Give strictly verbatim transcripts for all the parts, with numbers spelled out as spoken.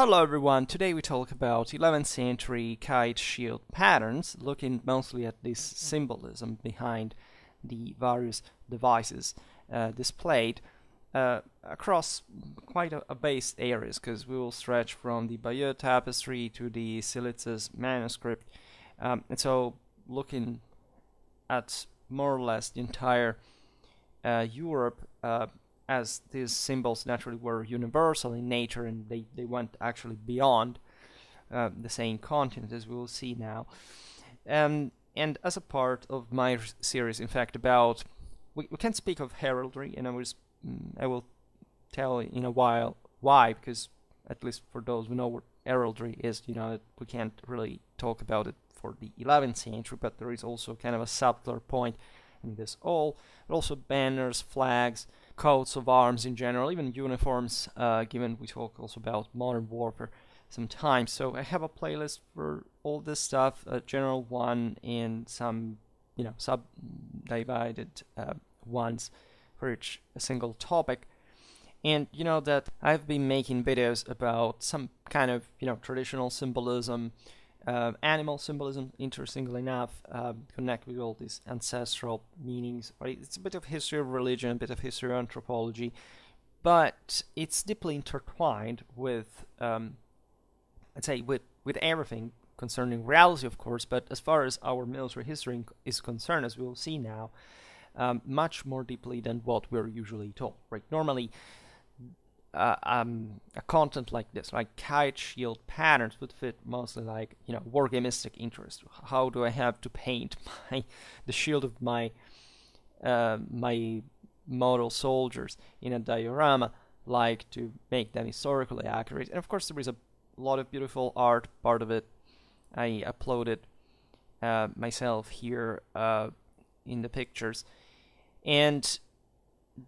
Hello everyone, today we talk about eleventh century kite shield patterns, looking mostly at this symbolism behind the various devices uh, displayed uh, across quite a, a vast areas, because we will stretch from the Bayeux Tapestry to the Skylitzes manuscript, um, and so looking at more or less the entire uh, Europe, uh, as these symbols naturally were universal in nature and they, they went actually beyond uh, the same continent, as we will see now. Um, and as a part of my series, in fact, about... We, we can speak of heraldry, and I, was, I will tell in a while why, because at least for those who know what heraldry is, you know, we can't really talk about it for the eleventh century, but there is also kind of a subtler point in this all. But also banners, flags, coats of arms in general, even uniforms, uh, given we talk also about modern warfare sometimes. So I have a playlist for all this stuff, a general one and some, you know, sub-divided uh, ones for each a single topic. And you know that I've been making videos about some kind of, you know, traditional symbolism, uh, animal symbolism, interestingly enough, uh, connect with all these ancestral meanings. Right? It's a bit of history of religion, a bit of history of anthropology, but it's deeply intertwined with, um, I'd say, with, with everything concerning reality, of course, but as far as our military history is concerned, as we will see now, um, much more deeply than what we're usually taught. Right? Normally, Uh, um, a content like this, like kite shield patterns, would fit mostly like, you know, wargamistic interest. How do I have to paint my the shield of my uh, my model soldiers in a diorama, like to make them historically accurate? And of course, there is a lot of beautiful art. Part of it I uploaded uh, myself here uh, in the pictures, and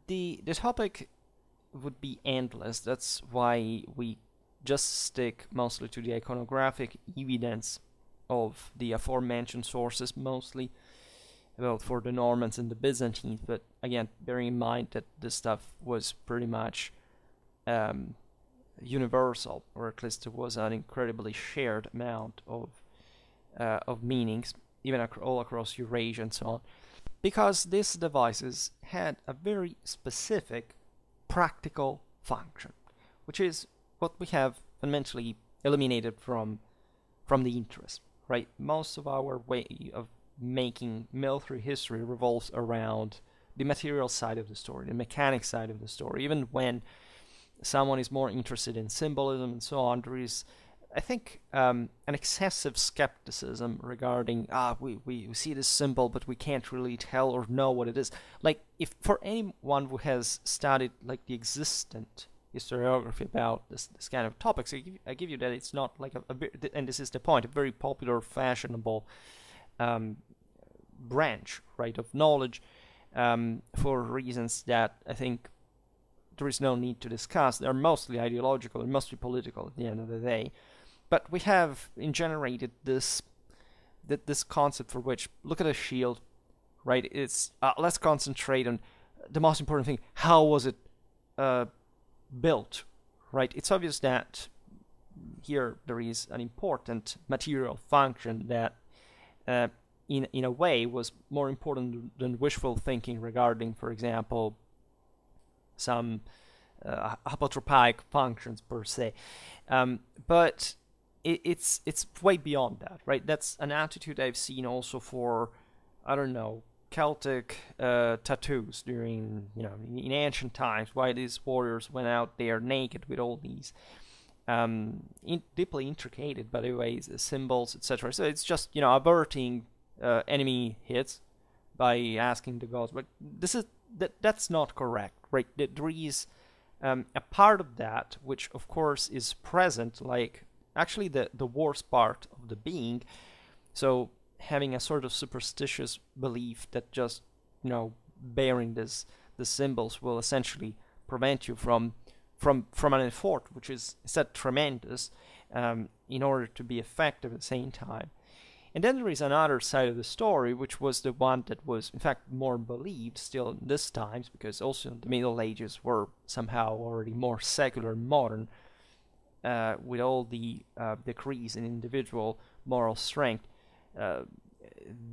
the the topic would be endless. That's why we just stick mostly to the iconographic evidence of the aforementioned sources, mostly about for the Normans and the Byzantines, but again, bearing in mind that this stuff was pretty much um, universal, or at least there was an incredibly shared amount of uh, of meanings, even ac all across Eurasia and so on, because these devices had a very specific practical function, which is what we have fundamentally eliminated from from the interest, right? Most of our way of making military history revolves around the material side of the story, the mechanic side of the story. Even when someone is more interested in symbolism and so on, there is, I think, um, an excessive skepticism regarding, ah, we, we, we see this symbol, but we can't really tell or know what it is. Like, if for anyone who has studied, like, the existent historiography about this, this kind of topics, I give, I give you that it's not like a, a, and this is the point, a very popular, fashionable um, branch, right, of knowledge, um, for reasons that I think there is no need to discuss. They're mostly ideological and mostly political at the end of the day. But we have generated this that this concept for which, look at a shield, right? It's uh, let's concentrate on the most important thing. How was it uh, built, right? It's obvious that here there is an important material function that, uh, in in a way, was more important than wishful thinking regarding, for example, some uh, apotropaic functions per se. Um, but It's it's way beyond that, right? That's an attitude I've seen also for, I don't know, Celtic uh, tattoos during, you know, in ancient times, why these warriors went out there naked with all these um, in deeply intricated, by the way, symbols, et cetera. So it's just, you know, averting uh, enemy hits by asking the gods. But this is that that's not correct, right? There is um, a part of that which, of course, is present, like, actually the, the worst part of the being, so having a sort of superstitious belief that just, you know, bearing this the symbols will essentially prevent you from from from an effort which is said tremendous um, in order to be effective at the same time. And then there is another side of the story, which was the one that was in fact more believed still in these times, because also the Middle Ages were somehow already more secular and modern uh, with all the uh, decrees in individual moral strength. Uh,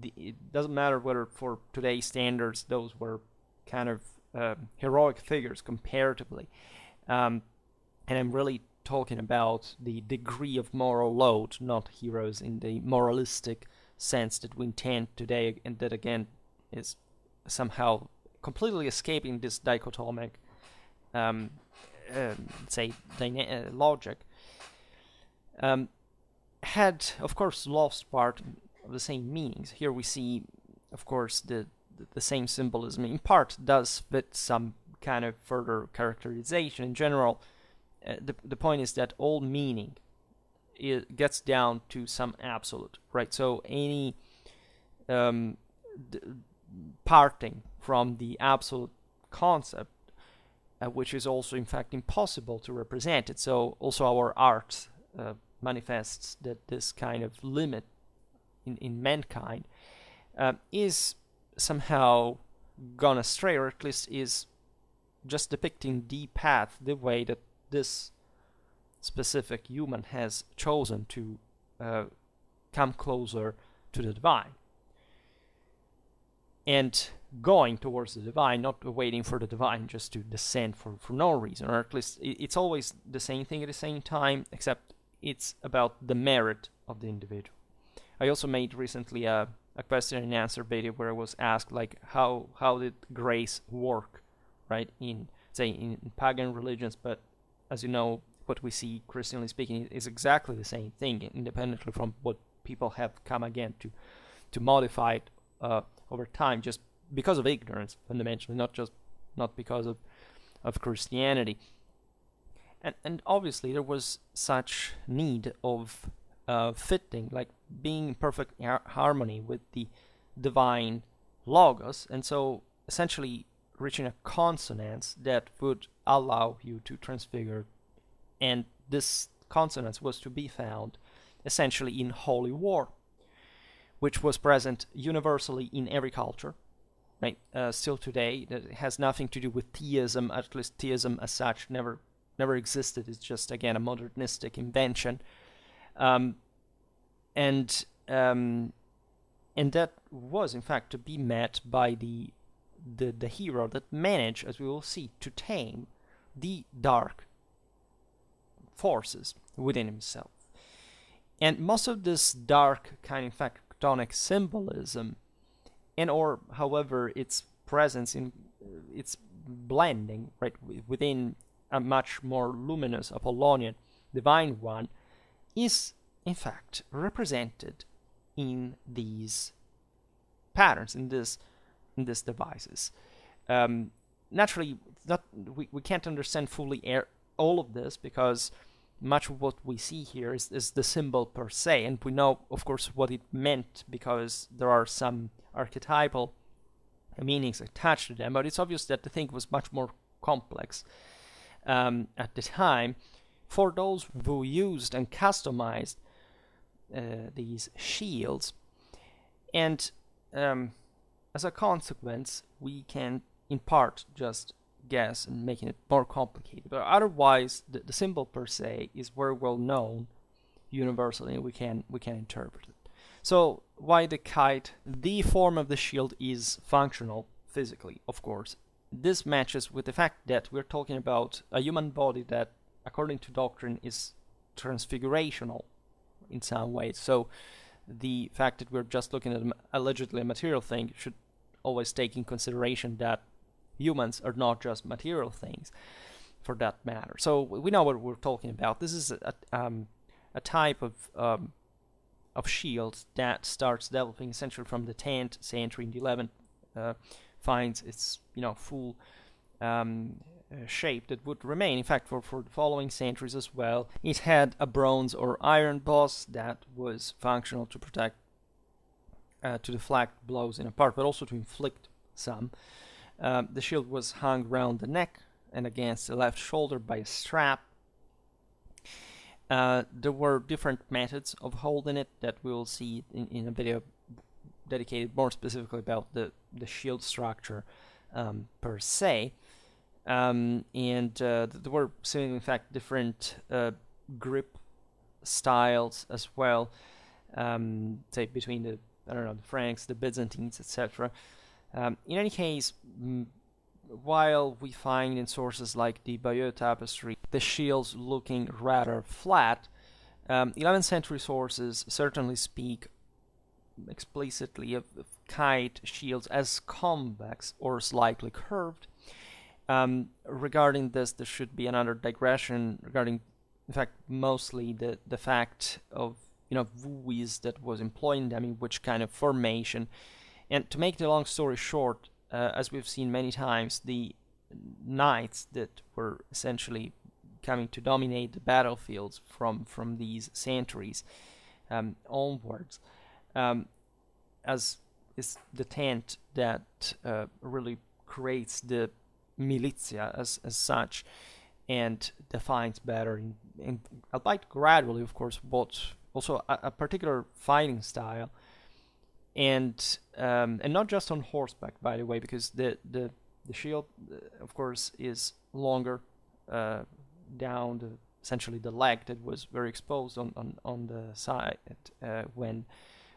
the, it doesn't matter whether for today's standards those were kind of uh, heroic figures comparatively. Um, and I'm really talking about the degree of moral load, not heroes in the moralistic sense that we intend today, and that again is somehow completely escaping this dichotomic um, uh, say dyna uh, logic. Um, had of course lost part of the same meanings. Here we see of course the the same symbolism in part does fit some kind of further characterization. In general, uh, the, the point is that all meaning it gets down to some absolute, right? So any um, d parting from the absolute concept, uh, which is also in fact impossible to represent it. So also our art uh, manifests that this kind of limit in, in mankind uh, is somehow gone astray, or at least is just depicting the path, the way that this specific human has chosen to uh, come closer to the divine, and going towards the divine, not waiting for the divine just to descend for, for no reason, or at least it's always the same thing at the same time, except it's about the merit of the individual. I also made recently a, a question and answer video where I was asked, like, how how did grace work, right, in, say, in pagan religions, but as you know, what we see, Christianly speaking, is exactly the same thing, independently from what people have come again to to modify it uh, over time, just because of ignorance, fundamentally, not just not because of of Christianity. And and obviously there was such need of uh, fitting, like being in perfect har harmony with the divine logos, and so essentially reaching a consonance that would allow you to transfigure. And this consonance was to be found essentially in holy war, which was present universally in every culture, right? Uh, still today, that has nothing to do with theism, at least theism as such never never existed. It's just, again, a modernistic invention. Um, and, um, and that was, in fact, to be met by the, the, the hero that managed, as we will see, to tame the dark forces within himself. And most of this dark kind of factonic symbolism, and or however its presence in its blending, right, within a much more luminous Apollonian divine one, is in fact represented in these patterns, in this in these devices. Um, naturally, not we, we can't understand fully air all of this, because much of what we see here is, is the symbol per se, and we know of course what it meant because there are some archetypal meanings attached to them, but it's obvious that the thing was much more complex um, at the time for those who used and customized uh, these shields. And um, as a consequence, we can in part just guess and making it more complicated, but otherwise the, the symbol per se is very well known universally, and we can we can interpret it. So why the kite? The form of the shield is functional physically, of course. This matches with the fact that we're talking about a human body that according to doctrine is transfigurational in some ways, so the fact that we're just looking at allegedly a material thing should always take in consideration that humans are not just material things, for that matter. So we know what we're talking about. This is a, um, a type of um, of shield that starts developing essentially from the tenth century, and the eleventh uh, finds its you know full um, uh, shape that would remain. In fact, for for the following centuries as well, it had a bronze or iron boss that was functional to protect, uh, to deflect blows in a part, but also to inflict some. Um, the shield was hung round the neck and against the left shoulder by a strap. Uh, there were different methods of holding it that we will see in, in a video dedicated more specifically about the, the shield structure um, per se. Um, and uh, there were, in fact, different uh, grip styles as well, um, say between the I don't know the Franks, the Byzantines, et cetera. Um, in any case, m while we find in sources like the Bayeux Tapestry the shields looking rather flat, um, eleventh century sources certainly speak explicitly of, of kite shields as convex or slightly curved. Um, regarding this, there should be another digression regarding, in fact, mostly the, the fact of, you know, Vuis that was employing them in which kind of formation. And to make the long story short, uh, as we've seen many times, the knights that were essentially coming to dominate the battlefields from, from these centuries um, onwards, um, as is the tent that uh, really creates the militia as, as such, and defines better, in, in, albeit gradually, of course, but also a, a particular fighting style, and um, and not just on horseback, by the way, because the the, the shield, uh, of course, is longer uh, down the, essentially the leg that was very exposed on on, on the side uh, when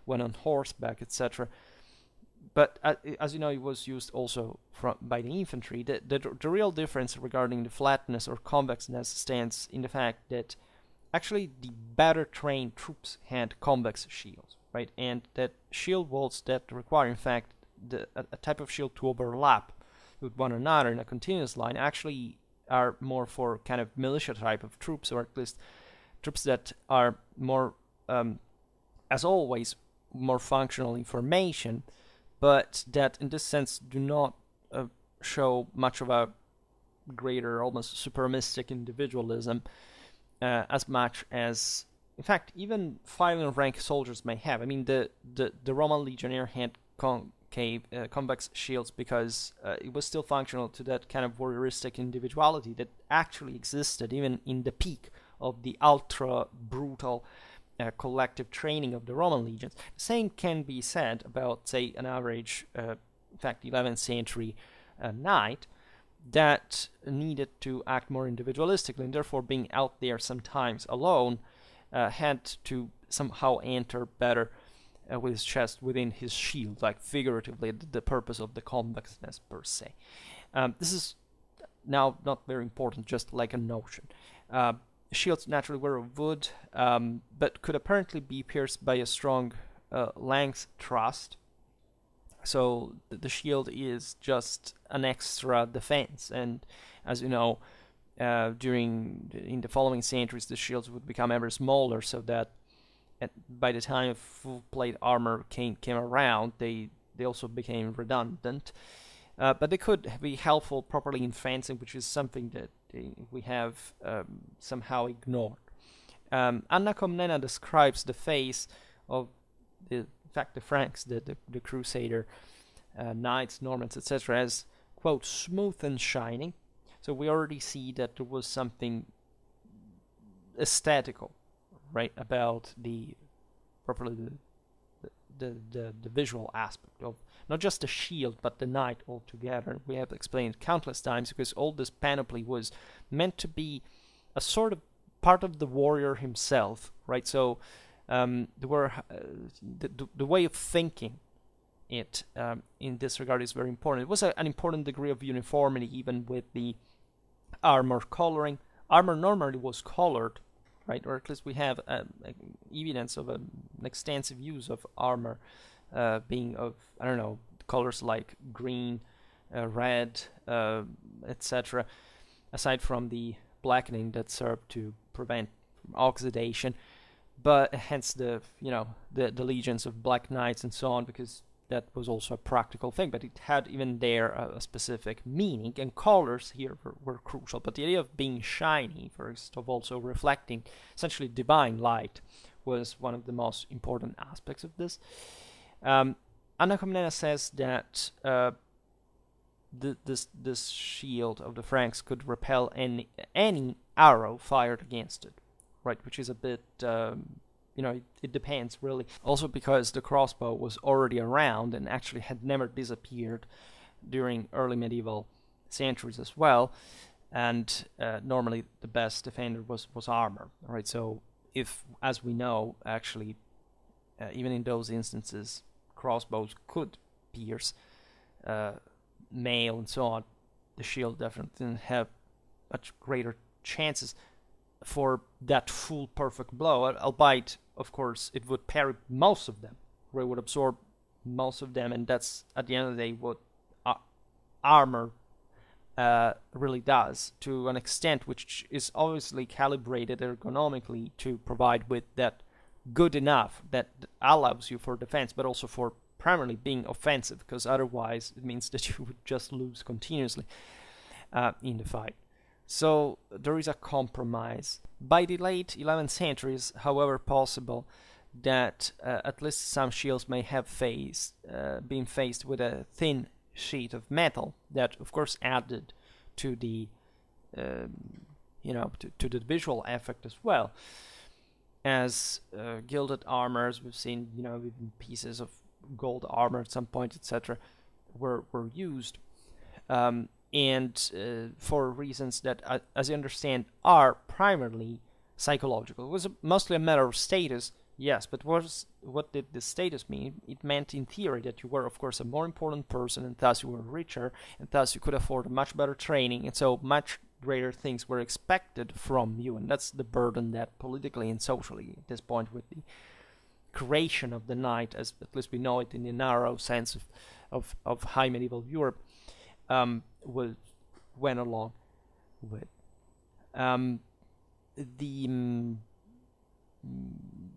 when on horseback, et cetera. But uh, as you know, it was used also from, by the infantry. The, the, the real difference regarding the flatness or convexness stands in the fact that actually the better trained troops had convex shields, right? And that shield walls that require, in fact, the, a, a type of shield to overlap with one another in a continuous line actually are more for kind of militia type of troops, or at least troops that are more, um, as always, more functional in formation, but that in this sense do not uh, show much of a greater, almost supremacistic individualism uh, as much as, in fact, even filing rank soldiers may have. I mean, the, the, the Roman legionnaire had concave, uh, convex shields because uh, it was still functional to that kind of warrioristic individuality that actually existed even in the peak of the ultra-brutal Uh, collective training of the Roman legions. The same can be said about, say, an average, uh, in fact, eleventh century uh, knight that needed to act more individualistically, and therefore being out there sometimes alone, uh, had to somehow enter better uh, with his chest within his shield, like figuratively the purpose of the convexness per se. Um, this is now not very important, just like a notion. Uh, Shields naturally were of wood, um, but could apparently be pierced by a strong uh, lance thrust. So th the shield is just an extra defense, and as you know, uh, during in the following centuries, the shields would become ever smaller, so that at, by the time full plate armor came came around, they they also became redundant. Uh, but they could be helpful properly in fencing, which is something that we have um, somehow ignored. Um, Anna Komnena describes the face of, the, in fact, the Franks, the, the, the Crusader uh, knights, Normans, et cetera, as, quote, smooth and shining. So we already see that there was something aesthetical, right, about the properly the the, the, the visual aspect of not just the shield, but the knight altogether. We have explained countless times because all this panoply was meant to be a sort of part of the warrior himself, right? So um, there were uh, the, the way of thinking it um, in this regard is very important. It was a, an important degree of uniformity even with the armor coloring. Armor normally was colored, right? Or at least we have um, evidence of an extensive use of armor. Uh, being of, I don't know, colors like green, uh, red, uh, et cetera, aside from the blackening that served to prevent oxidation, but hence the, you know, the, the legions of black knights and so on, because that was also a practical thing, but it had even there a, a specific meaning, and colors here were, were crucial, but the idea of being shiny, first of also reflecting essentially divine light, was one of the most important aspects of this. Um, Anna Komnena says that uh, th this this shield of the Franks could repel any any arrow fired against it, right? Which is a bit, um, you know, it, it depends really. Also because the crossbow was already around and actually had never disappeared during early medieval centuries as well. and uh, normally the best defender was was armor. All right, so if, as we know, actually, uh, even in those instances, crossbows could pierce uh, mail and so on, the shield definitely didn't have much greater chances for that full perfect blow, albeit, of course, it would parry most of them, or it would absorb most of them, and that's, at the end of the day, what uh, armor uh, really does, to an extent which is obviously calibrated ergonomically to provide with that good enough that allows you for defense, but also for primarily being offensive, because otherwise it means that you would just lose continuously uh, in the fight. So there is a compromise. By the late eleventh century, it's however possible that uh, at least some shields may have faced, uh, been faced with a thin sheet of metal that, of course, added to the, uh, you know, to, to the visual effect as well. As uh, gilded armors, we've seen, you know, even pieces of gold armor at some point, et cetera, were were used. Um, and uh, for reasons that, uh, as I understand, are primarily psychological. It was a, mostly a matter of status, yes, but was, what did the status mean? It meant, in theory, that you were, of course, a more important person, and thus you were richer, and thus you could afford a much better training, and so much greater things were expected from you, and that's the burden that politically and socially, at this point, with the creation of the knight, as at least we know it in the narrow sense of, of, of high medieval Europe, Um, was, went along with. Um, the mm,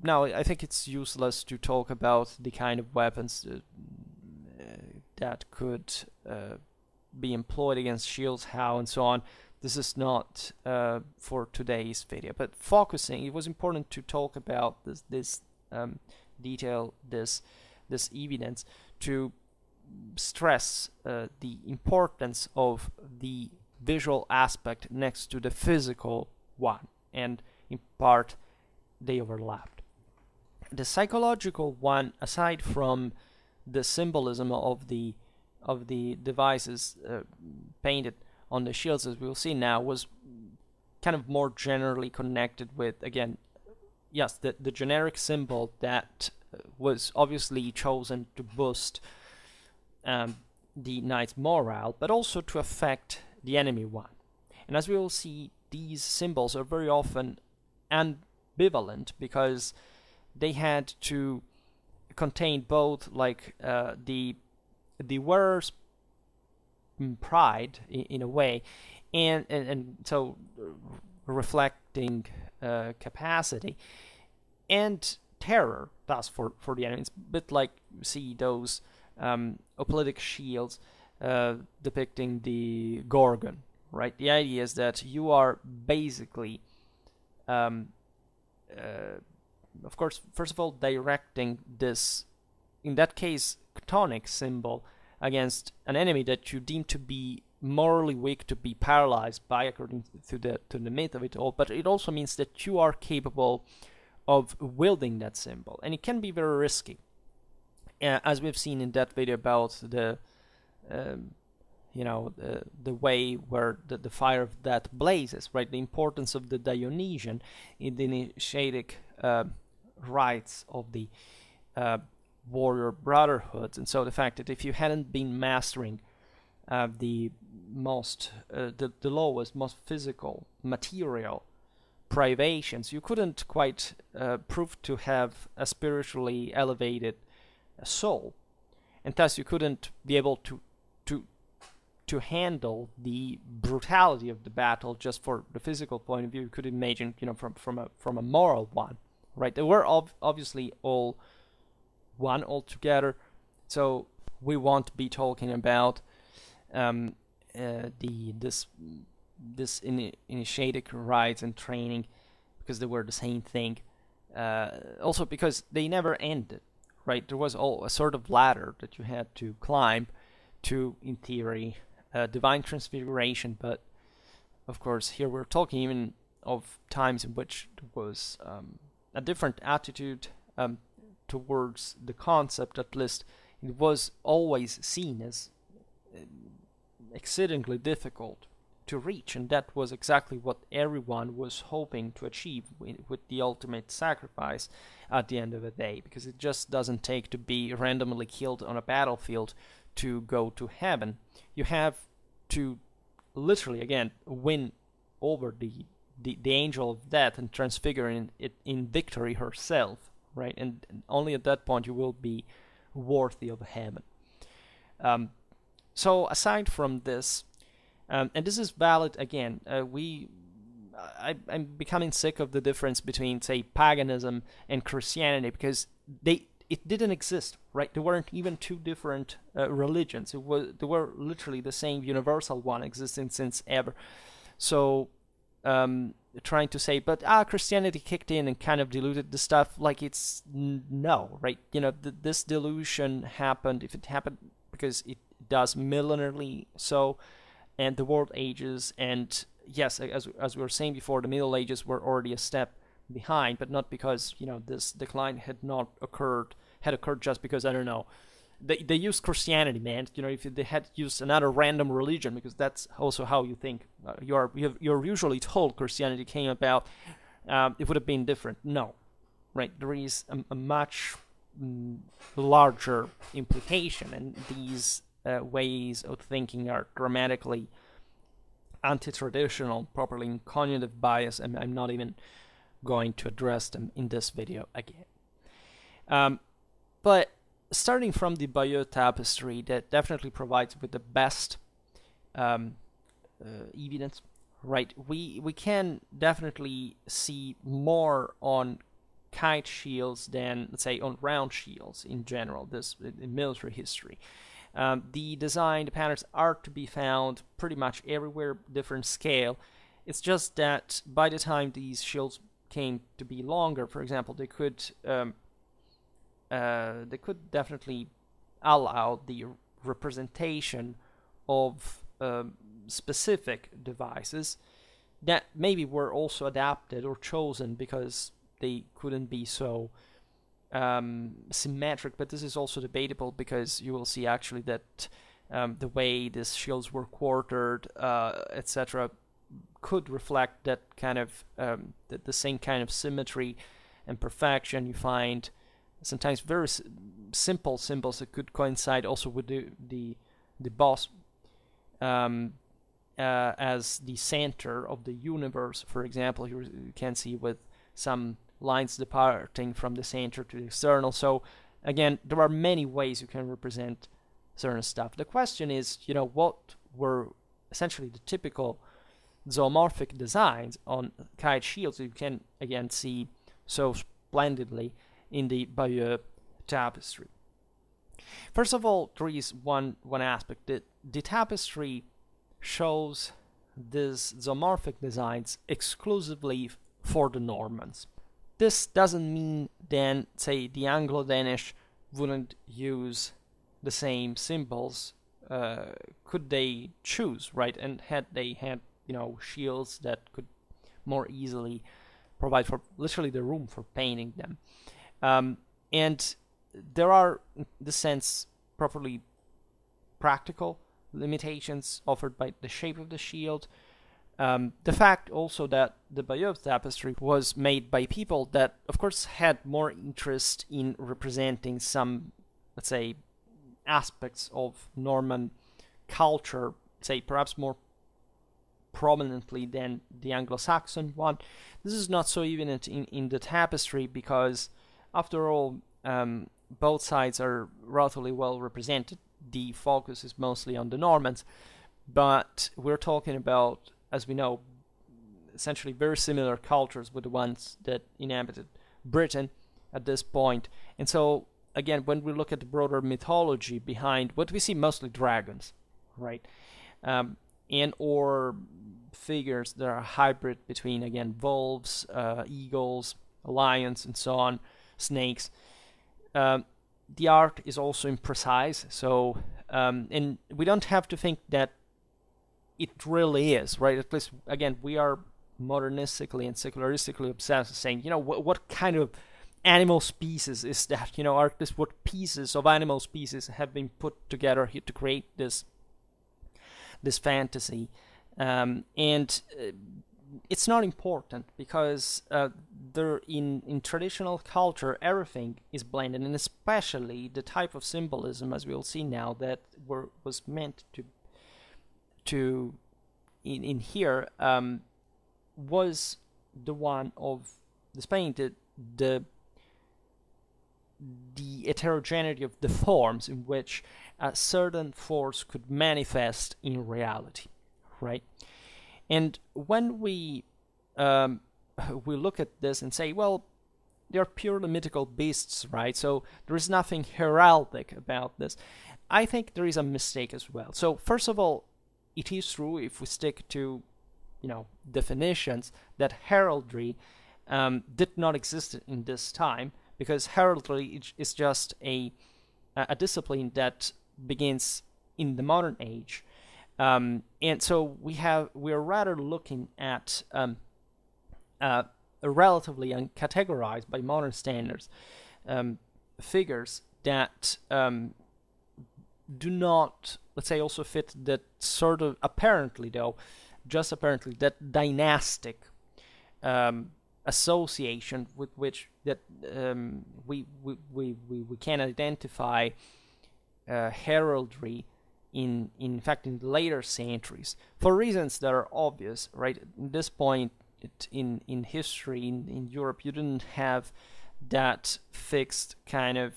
now I think it's useless to talk about the kind of weapons that, uh, that could uh, be employed against shields, how and so on. This is not uh, for today's video, but focusing, it was important to talk about this, this um, detail, this this evidence, to stress uh, the importance of the visual aspect next to the physical one, and in part they overlapped. The psychological one, aside from the symbolism of the of the devices uh, painted on the shields, as we'll see now, was kind of more generally connected with, again, yes, the, the generic symbol that was obviously chosen to boost Um, the knight's morale, but also to affect the enemy one. And as we will see, these symbols are very often ambivalent, because they had to contain both, like, uh, the the wearer's pride in, in a way, and and, and so reflecting uh, capacity, and terror, thus for for the enemy. It's a bit like you see those Um, hoplitic shields uh, depicting the Gorgon, right? The idea is that you are basically, um, uh, of course, first of all, directing this, in that case, Chthonic symbol against an enemy that you deem to be morally weak, to be paralyzed by, according to the, to the myth of it all, but it also means that you are capable of wielding that symbol, and it can be very risky. Uh, as we've seen in that video about the, um, you know, the, the way where the, the fire of death blazes, right? The importance of the Dionysian in the initiatic uh, rites of the uh, warrior brotherhoods, and so the fact that if you hadn't been mastering uh, the most, uh, the, the lowest, most physical, material privations, you couldn't quite uh, prove to have a spiritually elevated soul, and thus you couldn't be able to to to handle the brutality of the battle just for the physical point of view. You could imagine, you know, from from a from a moral one, right? They were ob obviously all one altogether. So we won't be talking about um, uh, the this this in initiatic rites and training, because they were the same thing. Uh, also because they never ended. Right, there was all a sort of ladder that you had to climb to, in theory, uh, divine transfiguration. But of course, here we're talking even of times in which there was um, a different attitude um, towards the concept. At least it was always seen as exceedingly difficult to reach, and that was exactly what everyone was hoping to achieve with the ultimate sacrifice at the end of the day, because it just doesn't take to be randomly killed on a battlefield to go to heaven. You have to literally, again, win over the the, the angel of death and transfigure it in, in victory herself, right? And only at that point you will be worthy of heaven. Um, so aside from this, Um, and this is valid, again, uh, we, I, I'm becoming sick of the difference between, say, paganism and Christianity, because they it didn't exist, right? There weren't even two different uh, religions. It was, they were literally the same universal one existing since ever. So, um, trying to say, but, ah, Christianity kicked in and kind of diluted the stuff, like, it's, no, right? You know, th this dilution happened, if it happened, because it does millenarily so, and the World Ages, and yes, as, as we were saying before, the Middle Ages were already a step behind, but not because, you know, this decline had not occurred, had occurred just because, I don't know, they, they used Christianity, man, you know, if they had used another random religion, because that's also how you think, uh, you are, you have, you're usually told Christianity came about, um, it would have been different. No, right, there is a, a much mm, larger implication, and these Uh, ways of thinking are dramatically anti-traditional, properly in cognitive bias, and I'm not even going to address them in this video again. Um, but starting from the Bayeux Tapestry, that definitely provides with the best um, uh, evidence, right? We, we can definitely see more on kite shields than, let's say, on round shields in general, this in military history. Um, the design, the patterns are to be found pretty much everywhere, different scale. It's just that by the time these shields came to be longer, for example, they could um, uh, they could definitely allow the representation of um, specific devices that maybe were also adapted or chosen because they couldn't be so Um, symmetric, but this is also debatable because you will see actually that um, the way these shields were quartered, uh, et cetera, could reflect that kind of um, the, the same kind of symmetry and perfection you find sometimes very s simple symbols that could coincide also with the the, the boss um, uh, as the center of the universe. For example, here you can see with some lines departing from the center to the external. So again, there are many ways you can represent certain stuff. The question is, you know, what were essentially the typical zoomorphic designs on kite shields you can again see so splendidly in the Bayeux Tapestry. First of all, there is one one aspect that the tapestry shows these zoomorphic designs exclusively for the Normans. This doesn't mean then, say, the Anglo-Danish wouldn't use the same symbols, uh, could they choose, right? And had they had, you know, shields that could more easily provide for literally the room for painting them. Um, and there are, in the sense, properly practical limitations offered by the shape of the shield. Um, the fact also that the Bayeux Tapestry was made by people that, of course, had more interest in representing some, let's say, aspects of Norman culture, say, perhaps more prominently than the Anglo-Saxon one. This is not so evident in, in the tapestry because, after all, um, both sides are relatively well represented. The focus is mostly on the Normans, but we're talking about, as we know, essentially very similar cultures with the ones that inhabited Britain at this point. And so, again, when we look at the broader mythology behind what we see, mostly dragons, right? Um, and or figures that are hybrid between, again, wolves, uh, eagles, lions, and so on, snakes. Um, the art is also imprecise, so, um, and we don't have to think that it really is, right? At least, again, we are modernistically and secularistically obsessed with saying, you know, wh what kind of animal species is that? You know, or at least what pieces of animal species have been put together here to create this this fantasy Um, and uh, it's not important because uh, there in, in traditional culture, everything is blended, and especially the type of symbolism, as we'll see now, that were, was meant to, to in, in here, um, was the one of displaying the, the, the heterogeneity of the forms in which a certain force could manifest in reality, right? And when we um, we look at this and say, well, they are purely mythical beasts, right? So there is nothing heraldic about this. I think there is a mistake as well. So first of all, it is true, if we stick to, you know, definitions, that heraldry um, did not exist in this time, because heraldry is just a a discipline that begins in the modern age. Um, and so we have we are rather looking at um, uh, relatively uncategorized by modern standards um, figures that um, do not, let's say, also fit that sort of apparently though, just apparently that dynastic um, association with which that um, we, we we we can identify uh, heraldry. In, in fact, in later centuries, for reasons that are obvious, right? At this point it, in, in history, in, in Europe, you didn't have that fixed kind of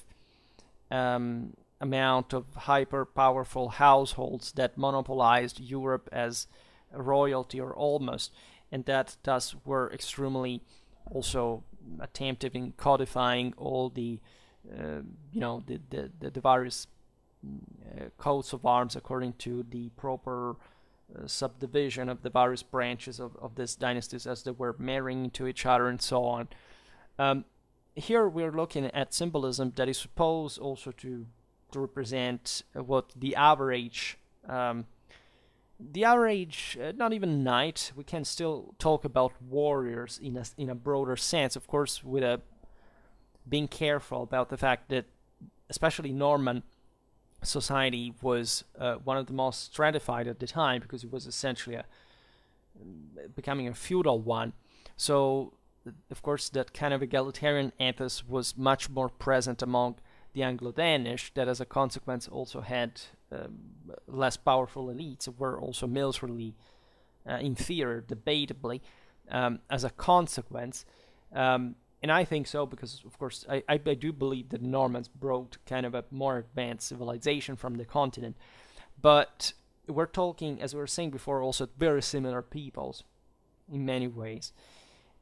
um, amount of hyper-powerful households that monopolized Europe as royalty or almost, and that thus were extremely also attemptive in codifying all the, uh, you know, the, the, the, the various Uh, coats of arms according to the proper uh, subdivision of the various branches of, of this dynasties as they were marrying into each other and so on. Um, here we're looking at symbolism that is supposed also to, to represent what the average, um, the average, uh, not even knight, we can still talk about warriors in a, in a broader sense, of course, with a being careful about the fact that especially Norman society was uh, one of the most stratified at the time, because it was essentially a, becoming a feudal one. So, of course, that kind of egalitarian ethos was much more present among the Anglo-Danish, that as a consequence also had um, less powerful elites, were also militarily uh, inferior, debatably, um, as a consequence. Um, And I think so because, of course, I, I, I do believe that the Normans brought kind of a more advanced civilization from the continent. But we're talking, as we were saying before, also very similar peoples in many ways.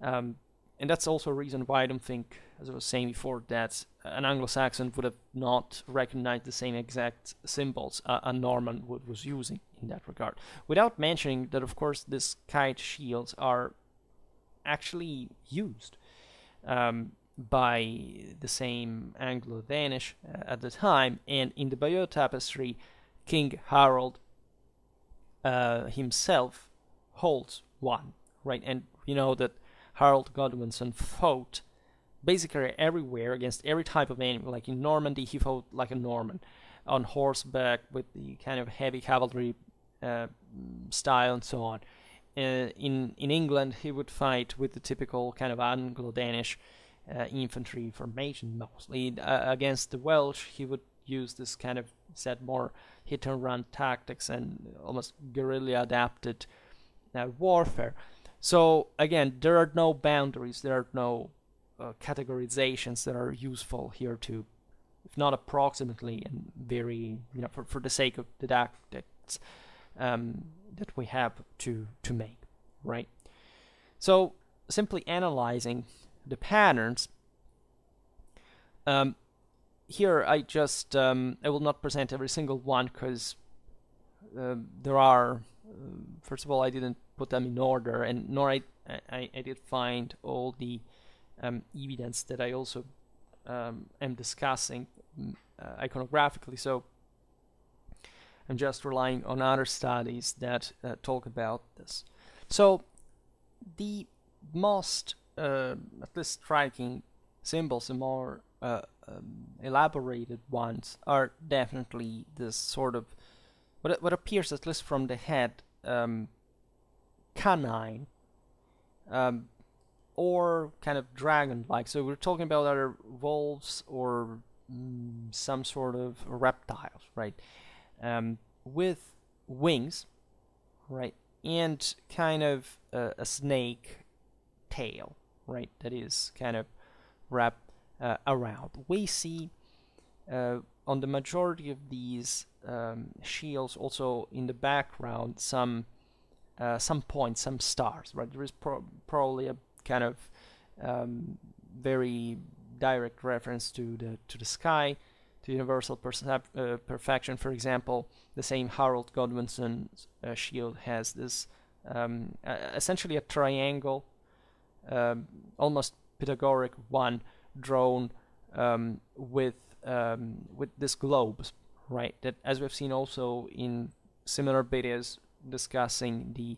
Um, and that's also a reason why I don't think, as I was saying before, that an Anglo-Saxon would have not recognized the same exact symbols a, a Norman would, was using in that regard. Without mentioning that, of course, these kite shields are actually used Um, by the same Anglo-Danish uh, at the time, and in the Bayeux Tapestry, King Harold uh, himself holds one, right? And you know that Harold Godwinson fought basically everywhere against every type of enemy. Like in Normandy, he fought like a Norman, on horseback with the kind of heavy cavalry uh, style and so on. Uh, in in England, he would fight with the typical kind of Anglo-Danish uh, infantry formation mostly. Uh, against the Welsh, he would use this kind of set more hit-and-run tactics and almost guerrilla-adapted uh, warfare. So again, there are no boundaries, there are no uh, categorizations that are useful here to, if not approximately, and very, you know, for, for the sake of didactics, Um, that we have to to make, right? So simply analyzing the patterns. Um, here I just um, I will not present every single one because uh, there are. Uh, first of all, I didn't put them in order, and nor I I, I did find all the um, evidence that I also um, am discussing uh, iconographically. So I'm just relying on other studies that uh, talk about this. So the most, uh, at least striking symbols, the more uh, um, elaborated ones, are definitely this sort of, what, what appears at least from the head, um, canine, um, or kind of dragon-like. So we're talking about either wolves or mm, some sort of reptiles, right? Um, with wings, right, and kind of uh, a snake tail, right, that is kind of wrapped uh, around. We see uh, on the majority of these um, shields also in the background some uh, some points, some stars, right? There is pro probably a kind of um, very direct reference to the to the sky, to universal uh, perfection. For example, the same Harold Godwinson's uh, shield has this um, uh, essentially a triangle, um, almost Pythagorean one, drawn um, with um, with this globe, right? That, as we've seen also in similar videos discussing the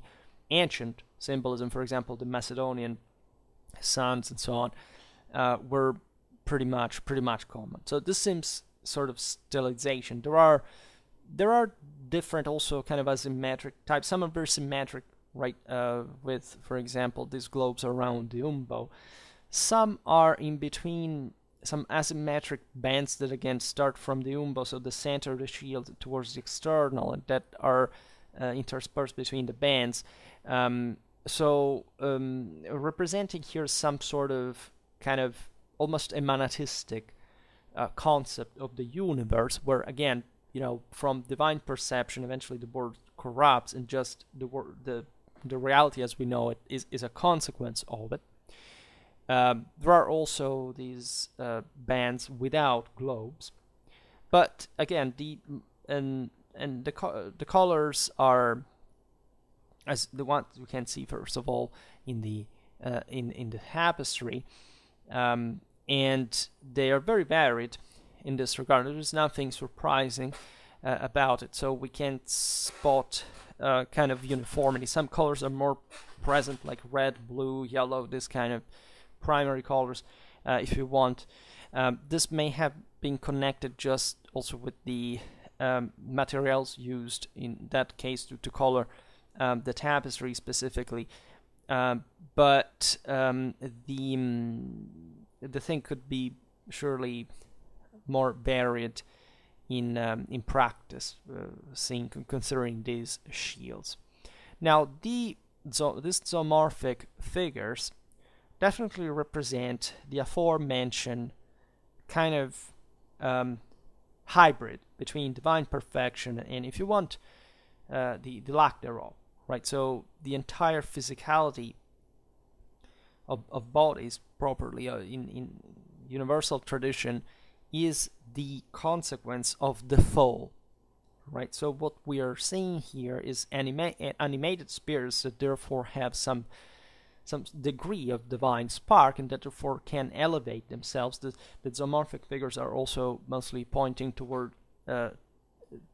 ancient symbolism, for example, the Macedonian suns and so on, uh, were pretty much pretty much common. So this seems sort of stylization. There are there are different also kind of asymmetric types. Some are very symmetric, right? Uh, with, for example, these globes around the umbo. Some are in between, some asymmetric bands that again start from the umbo, so the center of the shield towards the external, and that are uh, interspersed between the bands. Um, so um, representing here some sort of kind of almost emanatistic uh, concept of the universe, where again, you know, from divine perception, eventually the world corrupts, and just the wor the the reality as we know it is is a consequence of it. Um, there are also these uh, bands without globes, but again, the and and the co the colors are as the ones we can see first of all in the uh, in in the tapestry. Um, and they are very varied in this regard. There is nothing surprising uh, about it, so we can't spot uh, kind of uniformity. Some colors are more present, like red, blue, yellow, this kind of primary colors, uh, if you want. Um, this may have been connected just also with the um, materials used in that case to, to color um, the tapestry specifically. Um, but um, the um, the thing could be surely more varied in um, in practice, uh, seeing considering these shields. Now, the zo these zoomorphic figures definitely represent the aforementioned kind of um, hybrid between divine perfection and, if you want, uh, the the lack thereof. Right, so the entire physicality of, of bodies properly uh, in, in universal tradition is the consequence of the fall, right? So what we are seeing here is anima animated spirits that therefore have some some degree of divine spark and that therefore can elevate themselves. The, the zoomorphic figures are also mostly pointing toward uh,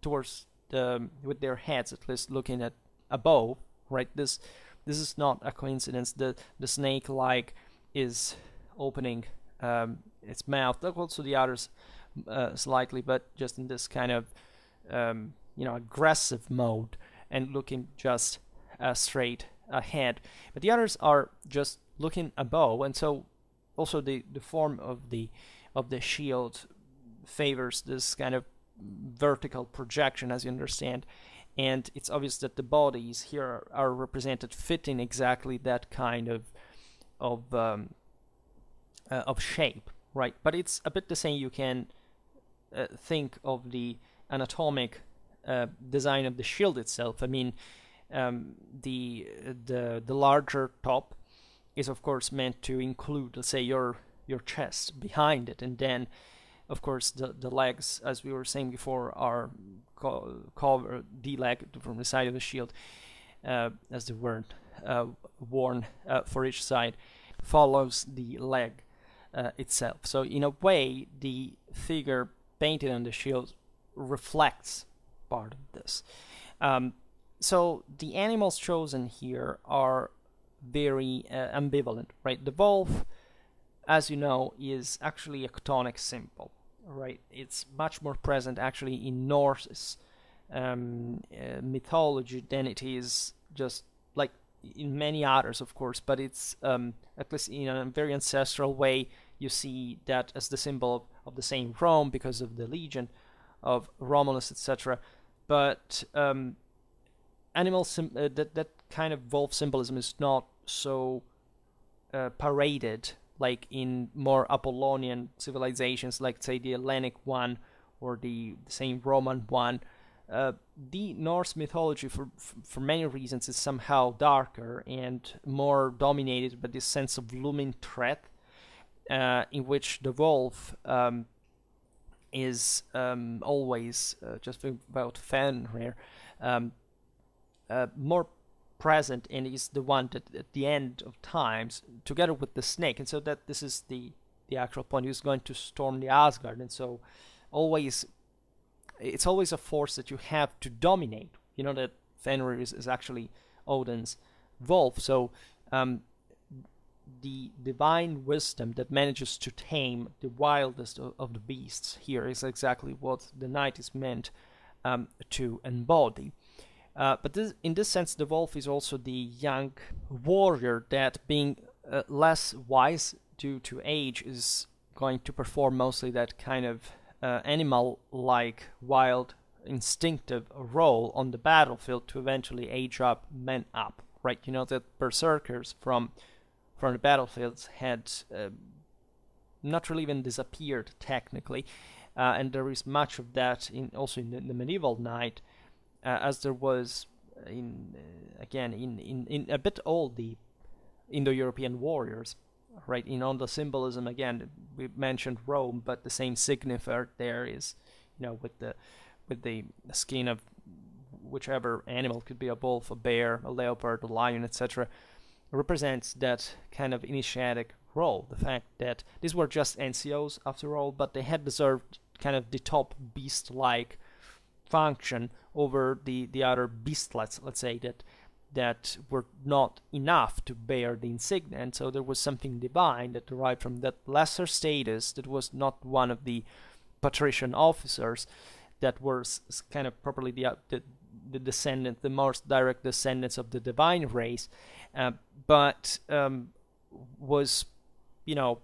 towards the, with their heads at least looking at above, right? This this is not a coincidence. The the snake like is opening um, its mouth, also the others uh, slightly, but just in this kind of um, you know, aggressive mode and looking just uh, straight ahead. But the others are just looking above, and so also the the form of the of the shield favors this kind of vertical projection, as you understand. And it's obvious that the bodies here are represented fitting exactly that kind of of um, uh, of shape, right? But it's a bit the same. You can uh, think of the anatomic uh, design of the shield itself. I mean, um, the the the larger top is of course meant to include, let's say, your your chest behind it, and then, of course, the the legs, as we were saying before, are co cover the leg from the side of the shield, uh, as the word uh, worn uh, for each side follows the leg uh, itself. So in a way, the figure painted on the shield reflects part of this. Um, so the animals chosen here are very uh, ambivalent, right? The wolf, as you know, is actually a Chthonic symbol. Right, it's much more present actually in Norse um, uh, mythology than it is just like in many others, of course, but it's um, at least in a very ancestral way, you see that as the symbol of, of the same Rome because of the legion of Romulus, et cetera. But um, animal sim uh, that that kind of wolf symbolism is not so uh, paraded like in more Apollonian civilizations, like say the Hellenic one or the same Roman one. Uh, the Norse mythology, for for many reasons, is somehow darker and more dominated by this sense of looming threat, uh, in which the wolf um, is um, always, uh, just about Fenrir, um, uh, more present, and is the one that at the end of times, together with the snake, and so that this is the the actual point. He's going to storm the Asgard, and so always. It's always a force that you have to dominate. You know that Fenrir is, is actually Odin's wolf. So um, the divine wisdom that manages to tame the wildest of, of the beasts here is exactly what the knight is meant um, to embody. Uh, but this, in this sense, the wolf is also the young warrior that, being uh, less wise due to age, is going to perform mostly that kind of Uh, animal-like, wild, instinctive role on the battlefield to eventually age up, man up, right? You know that berserkers from from the battlefields had uh, not really even disappeared technically, uh, and there is much of that in also in the, the medieval knight, uh, as there was in uh, again in, in in a bit all the Indo-European warriors. Right, in on the symbolism again, we mentioned Rome, but the same signifier there is, you know, with the with the skin of whichever animal, could be a wolf, a bear, a leopard, a lion, et cetera, represents that kind of initiatic role. The fact that these were just N C Os after all, but they had deserved kind of the top beast-like function over the the other beastlets, let's say that. that were not enough to bear the insignia, and so there was something divine that derived from that lesser status that was not one of the patrician officers that were kind of properly the, the, the descendant, the most direct descendants of the divine race, uh, but um, was, you know,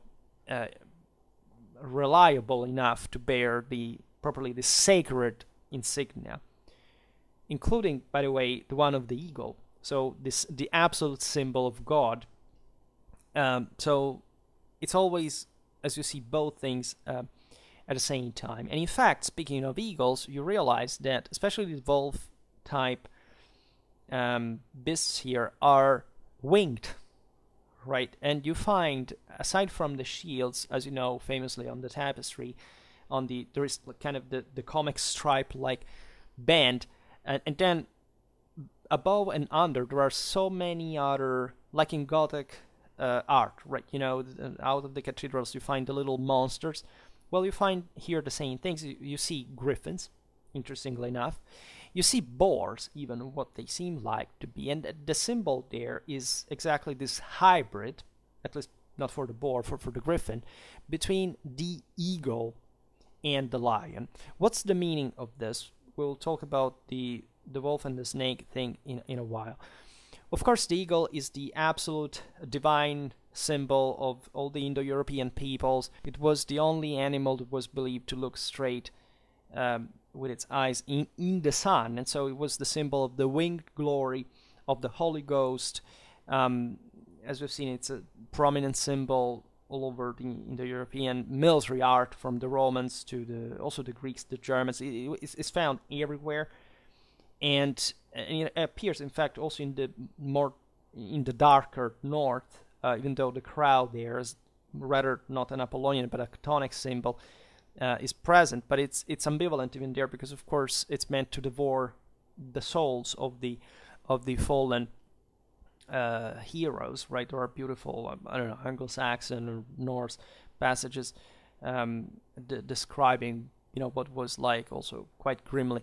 uh, reliable enough to bear the properly the sacred insignia, including, by the way, the one of the eagle. So this the absolute symbol of God. Um, so it's always, as you see, both things uh, at the same time. And in fact, speaking of eagles, you realize that especially the wolf type um, beasts here are winged, right? And you find, aside from the shields, as you know, famously on the tapestry, on the there is kind of the the comic stripe like band, and, and then. Above and under, there are so many other, like in Gothic uh, art, right? You know, out of the cathedrals, you find the little monsters. Well, you find here the same things. You, you see griffins, interestingly enough. You see boars, even what they seem like to be. And the symbol there is exactly this hybrid, at least not for the boar, for, for the griffin, between the eagle and the lion. What's the meaning of this? We'll talk about the the wolf and the snake thing in, in a while. Of course, the eagle is the absolute divine symbol of all the Indo-European peoples. It was the only animal that was believed to look straight um, with its eyes in, in the sun, and so it was the symbol of the winged glory of the Holy Ghost. Um, as we've seen, it's a prominent symbol all over the Indo-European military art, from the Romans to the also the Greeks, the Germans. It, it's, it's found everywhere. And, and it appears, in fact, also in the more in the darker north, uh, even though the crow there is rather not an Apollonian but a Teutonic symbol uh, is present, but it's it's ambivalent even there, because of course it's meant to devour the souls of the of the fallen uh, heroes, right? There are beautiful um, I don't know, Anglo-Saxon or Norse passages um, de describing you know what was like also quite grimly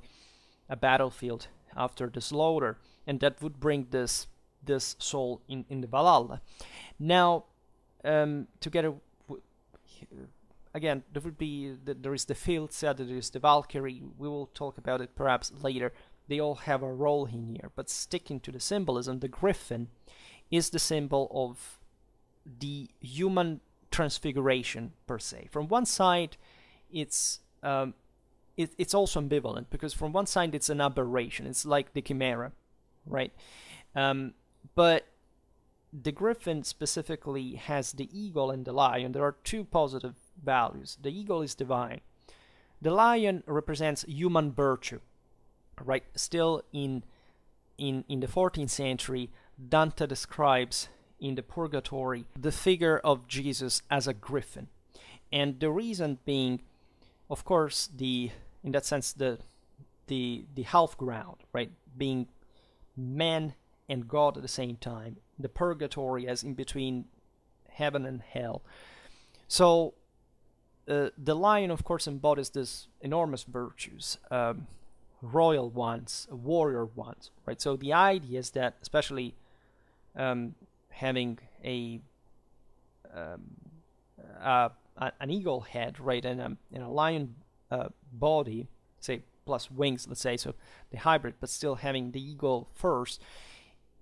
a battlefield after the slaughter, and that would bring this this soul in in the Valhalla. Now, um, together w again, there would be the, there is the Fylgia, there is the Valkyrie. We will talk about it perhaps later. they all have a role in here. But sticking to the symbolism, the griffin is the symbol of the human transfiguration per se. From one side, it's um, it, it's also ambivalent, because from one side it's an aberration, it's like the Chimera, right? Um, but the griffin specifically has the eagle and the lion. There are two positive values. The eagle is divine. The lion represents human virtue, right? Still in in in the fourteenth century, Dante describes in the Purgatory the figure of Jesus as a griffin, and the reason being, of course, the in that sense the the the half ground, right? Being man and God at the same time, the Purgatory as in between heaven and hell. So uh, the lion, of course, embodies this enormous virtues, um, royal ones, warrior ones, right? So the idea is that, especially um, having a, um, uh, an eagle head, right, and a, and a lion uh, body, say, plus wings, let's say, so the hybrid, but still having the eagle first,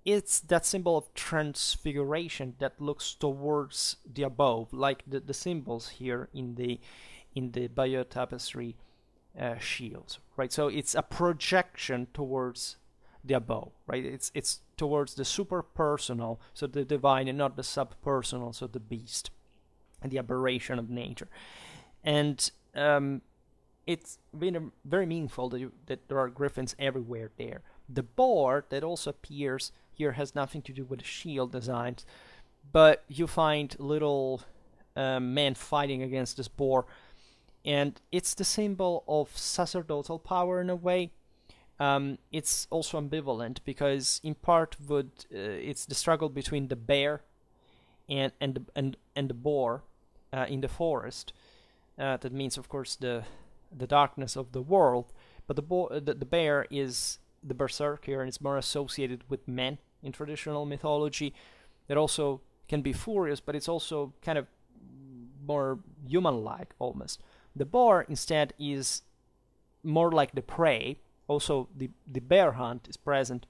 it's that symbol of transfiguration that looks towards the above, like the, the symbols here in the in the Bayeux Tapestry uh, shields, right? So it's a projection towards the above, right? It's it's towards the superpersonal, so the divine, and not the subpersonal, so the beast, and the aberration of nature. And um, it's been very meaningful that, you, that there are griffins everywhere there. The boar that also appears here has nothing to do with the shield designs, but you find little uh, men fighting against this boar, and it's the symbol of sacerdotal power in a way. Um, it's also ambivalent, because in part would uh, it's the struggle between the bear and and the, and and the boar uh, in the forest. Uh, that means, of course, the the darkness of the world. But the bo the, the bear is the berserker, and it's more associated with men in traditional mythology. That also can be furious, but it's also kind of more human-like almost. The boar instead is more like the prey. Also, the the bear hunt is present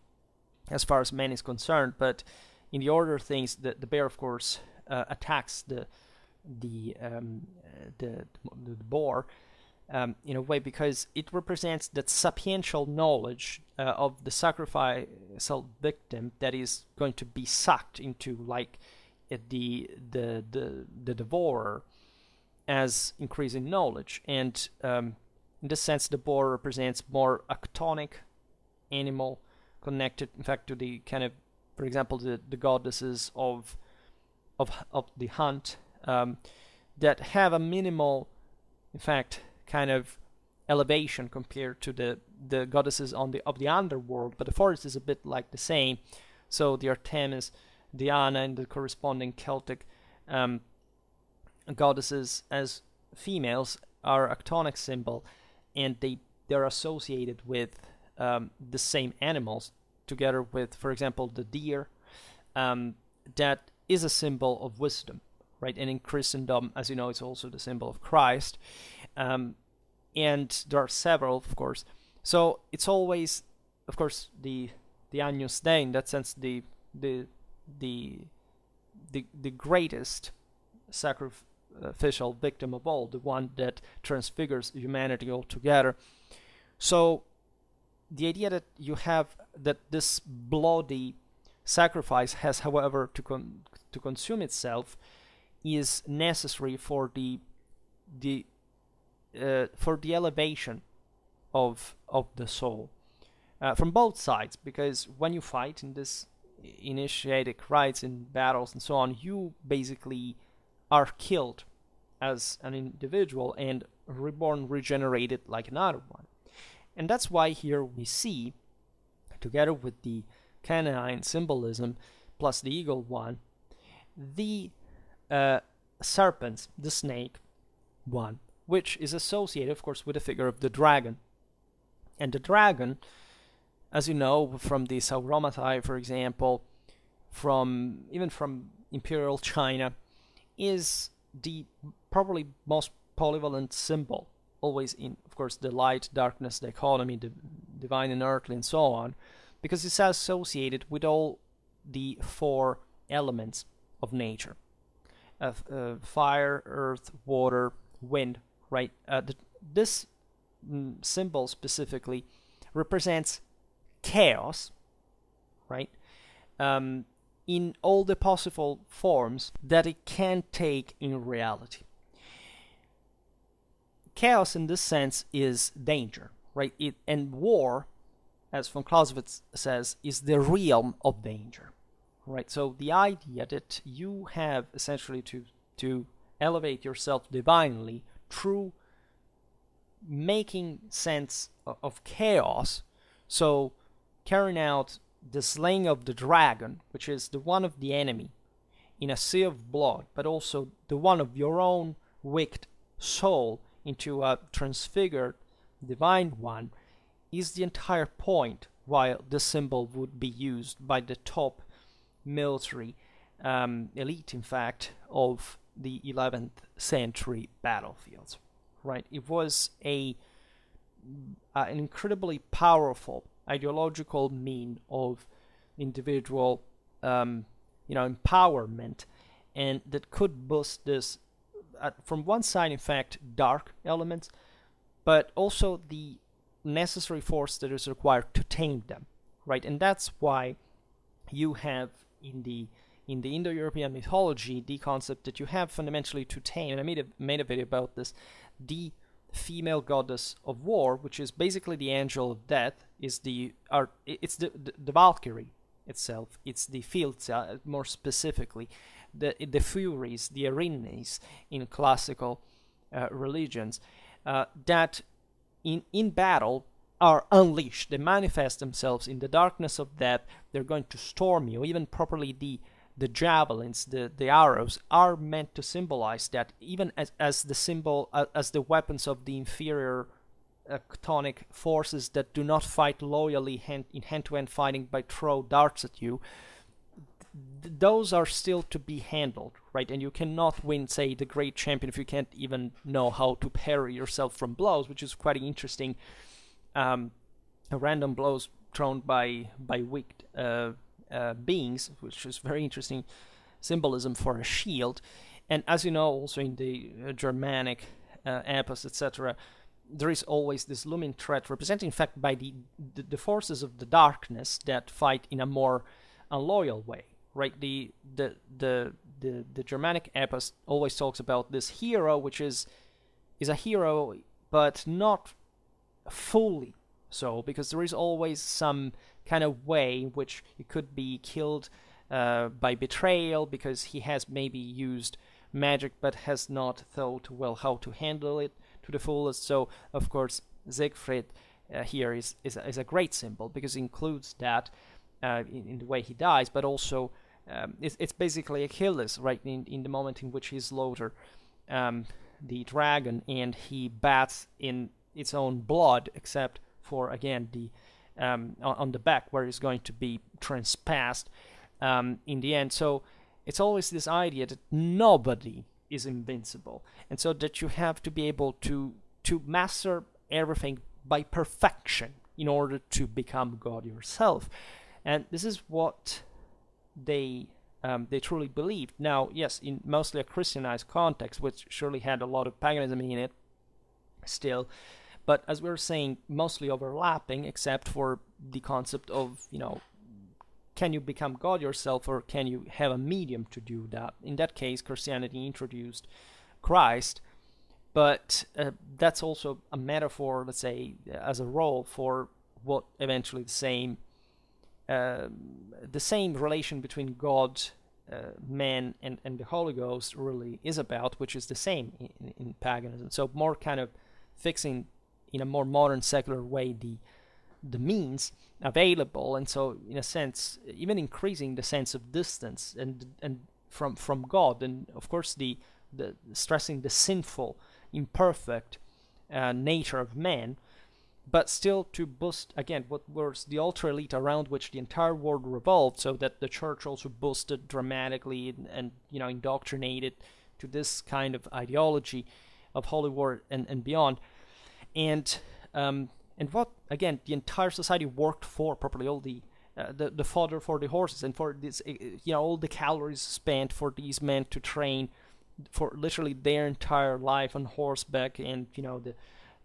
as far as man is concerned, but in the order of things, the the bear, of course, uh, attacks the the um, the, the boar. Um, in a way, because it represents that sapiential knowledge uh, of the sacrificial victim that is going to be sucked into, like, uh, the, the the the devourer, as increasing knowledge. And um, in this sense, the boar represents more actonic animal, connected, in fact, to the kind of, for example, the, the goddesses of of of the hunt, um, that have a minimal, in fact, kind of elevation compared to the the goddesses on the of the underworld, but the forest is a bit like the same. So the Artemis, Diana, and the corresponding Celtic um, goddesses as females are actonic symbol, and they they're associated with um, the same animals, together with, for example, the deer, um, that is a symbol of wisdom, right? And in Christendom, as you know, it's also the symbol of Christ. Um, and there are several, of course. So it's always, of course, the the Agnus Dei, in that sense, the the the the, the greatest sacrificial victim of all, the one that transfigures humanity altogether. So the idea that you have that this bloody sacrifice has, however, to con to consume itself, is necessary for the the Uh, for the elevation of of the soul, uh, from both sides, because when you fight in this initiatic rites and battles and so on, you basically are killed as an individual and reborn, regenerated like another one. And that's why here we see, together with the canine symbolism plus the eagle one, the uh, serpents, the snake one, which is associated, of course, with the figure of the dragon. And the dragon, as you know from the Sauromathai, for example, from even from Imperial China, is the probably most polyvalent symbol, always in, of course, the light-darkness dichotomy, the, divine and earthly and so on, because it's associated with all the four elements of nature. Uh, uh, fire, earth, water, wind, right? Uh, the, this mm, symbol specifically represents chaos, right? Um, in all the possible forms that it can take in reality. Chaos in this sense is danger, right? It, and war, as von Clausewitz says, is the realm of danger, right? So the idea that you have essentially to, to elevate yourself divinely through making sense of, of chaos, so carrying out the slaying of the dragon, which is the one of the enemy, in a sea of blood, but also the one of your own wicked soul into a transfigured divine one, is the entire point why the symbol would be used by the top military um, elite, in fact, of the eleventh century battlefields, right? It was a uh, an incredibly powerful ideological mean of individual um, you know, empowerment, and that could boost this uh, from one side, in fact, dark elements, but also the necessary force that is required to tame them, right? And that's why you have in the in the Indo-European mythology the concept that you have fundamentally to tame, and I made a, made a video about this, the female goddess of war, which is basically the angel of death, is the are it's the, the the Valkyrie itself, it's the Fylgia, more specifically the the Furies, the Erinyes in classical uh, religions, uh, that in in battle are unleashed. They manifest themselves in the darkness of death. They're going to storm you. Even properly the the javelins, the the arrows, are meant to symbolize that, even as as the symbol, uh, as the weapons of the inferior tectonic forces that do not fight loyally hand, in hand-to-hand fighting by throw darts at you. Th those are still to be handled, right? And you cannot win, say, the great champion if you can't even know how to parry yourself from blows, which is quite interesting. Um, random blows thrown by by weak uh, uh, beings, which is very interesting symbolism for a shield. And as you know, also in the uh, Germanic uh, epics, et cetera, there is always this looming threat, represented in fact by the, the the forces of the darkness that fight in a more unloyal way, right? The the the the, the Germanic epics always talks about this hero, which is is a hero, but not fully so, because there is always some kind of way in which he could be killed uh, by betrayal, because he has maybe used magic but has not thought well how to handle it to the fullest. So of course Siegfried uh, here is, is is a great symbol, because it includes that uh, in, in the way he dies, but also um, it's, it's basically Achilles, right, in, in the moment in which he slaughters um, the dragon and he bats in its own blood, except for, again, the um, on the back where it's going to be transpassed um, in the end. So it's always this idea that nobody is invincible, and so that you have to be able to to master everything by perfection in order to become God yourself. And this is what they um, they truly believed. Now, yes, in mostly a Christianized context, which surely had a lot of paganism in it still, but as we were saying, mostly overlapping, except for the concept of, you know, can you become God yourself, or can you have a medium to do that? In that case, Christianity introduced Christ, but uh, that's also a metaphor, let's say, as a role for what eventually the same uh, the same relation between God, uh, man, and, and the Holy Ghost really is about, which is the same in, in paganism. So more kind of fixing in a more modern secular way the the means available, and so in a sense even increasing the sense of distance and and from from God, and of course the the stressing the sinful, imperfect uh, nature of man, but still to boost again what was the ultra elite around which the entire world revolved, so that the church also boosted dramatically and, and you know, indoctrinated to this kind of ideology of holy war and and beyond. And um, and what, again, the entire society worked for properly, all the Uh, the, the fodder for the horses and for this, uh, you know, all the calories spent for these men to train for literally their entire life on horseback, and, you know, the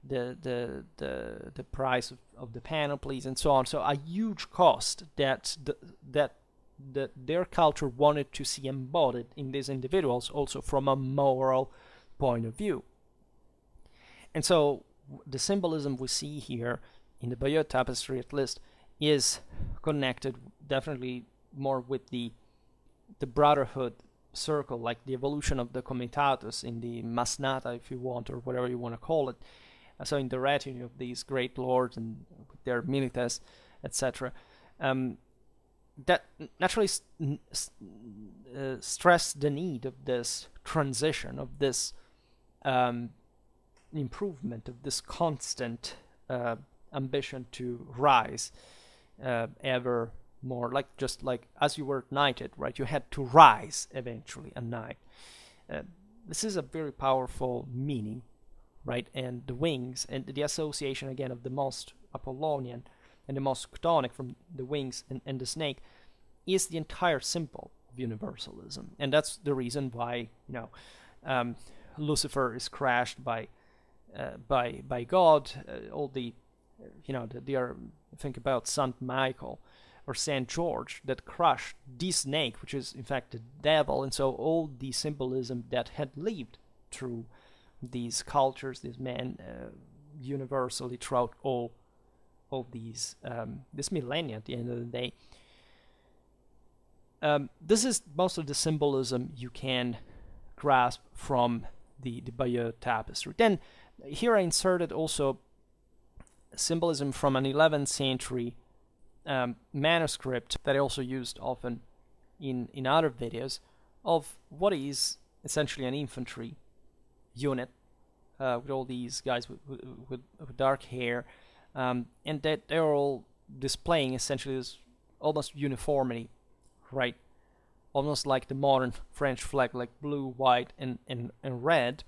the the the, the price of, of the panoplies and so on. So a huge cost that the, that that their culture wanted to see embodied in these individuals, also from a moral point of view. And so the symbolism we see here in the Bayeux Tapestry, at least, is connected definitely more with the the brotherhood circle, like the evolution of the Comitatus in the Masnata, if you want, or whatever you want to call it. So in the retinue of these great lords and their Milites, et cetera. Um, that naturally st uh, stressed the need of this transition, of this um, improvement, of this constant uh, ambition to rise. Uh, ever more, like just like as you were knighted, right? You had to rise eventually a knight. Uh, this is a very powerful meaning, right? And the wings and the association again of the most Apollonian and the most Chthonic from the wings and, and the snake is the entire symbol of universalism, and that's the reason why, you know, um, Lucifer is crashed by uh, by by God. Uh, all the you know the, they are. Think about Saint Michael or Saint George that crushed the snake, which is in fact the devil. And so all the symbolism that had lived through these cultures, these men, uh, universally throughout all all these um, this millennia at the end of the day. Um, this is most of the symbolism you can grasp from the, the Bayeux Tapestry. Then here I inserted also symbolism from an eleventh century um, manuscript that I also used often in, in other videos, of what is essentially an infantry unit uh, with all these guys with, with, with dark hair, um, and that they're all displaying essentially this almost uniformity, right? Almost like the modern French flag, like blue, white, and, and, and red.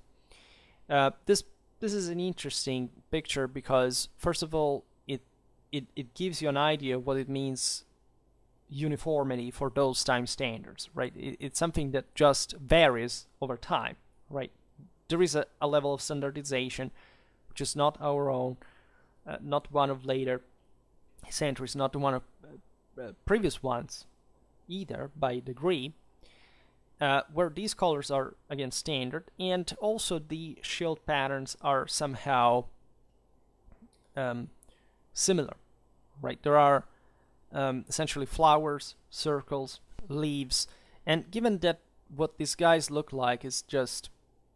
Uh, this This is an interesting picture because, first of all, it, it it gives you an idea of what it means, uniformity for those time standards, right? It, it's something that just varies over time, right? There is a, a level of standardization which is not our own, uh, not one of later centuries, not one of uh, uh, previous ones either by degree. Uh, where these colors are, again, standard, and also the shield patterns are somehow um, similar, right? There are um, essentially flowers, circles, leaves, and given that what these guys look like is just,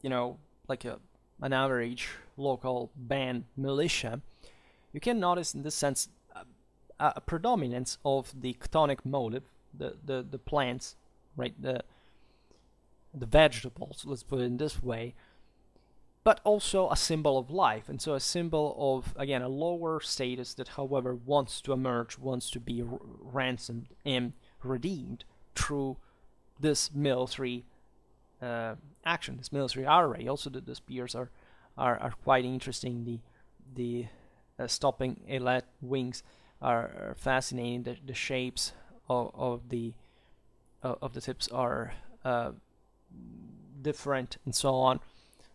you know, like a, an average local band militia, you can notice in this sense a, a predominance of the Chthonic motif, the, the, the plants, right? The the vegetables, let's put it in this way, but also a symbol of life, and so a symbol of, again, a lower status that, however, wants to emerge, wants to be ransomed and redeemed through this military uh, action, this military array. Also, the, the spears are, are are quite interesting. The the uh, stopping alet wings are, are fascinating. The, the shapes of, of the uh, of the tips are Uh, different, and so on.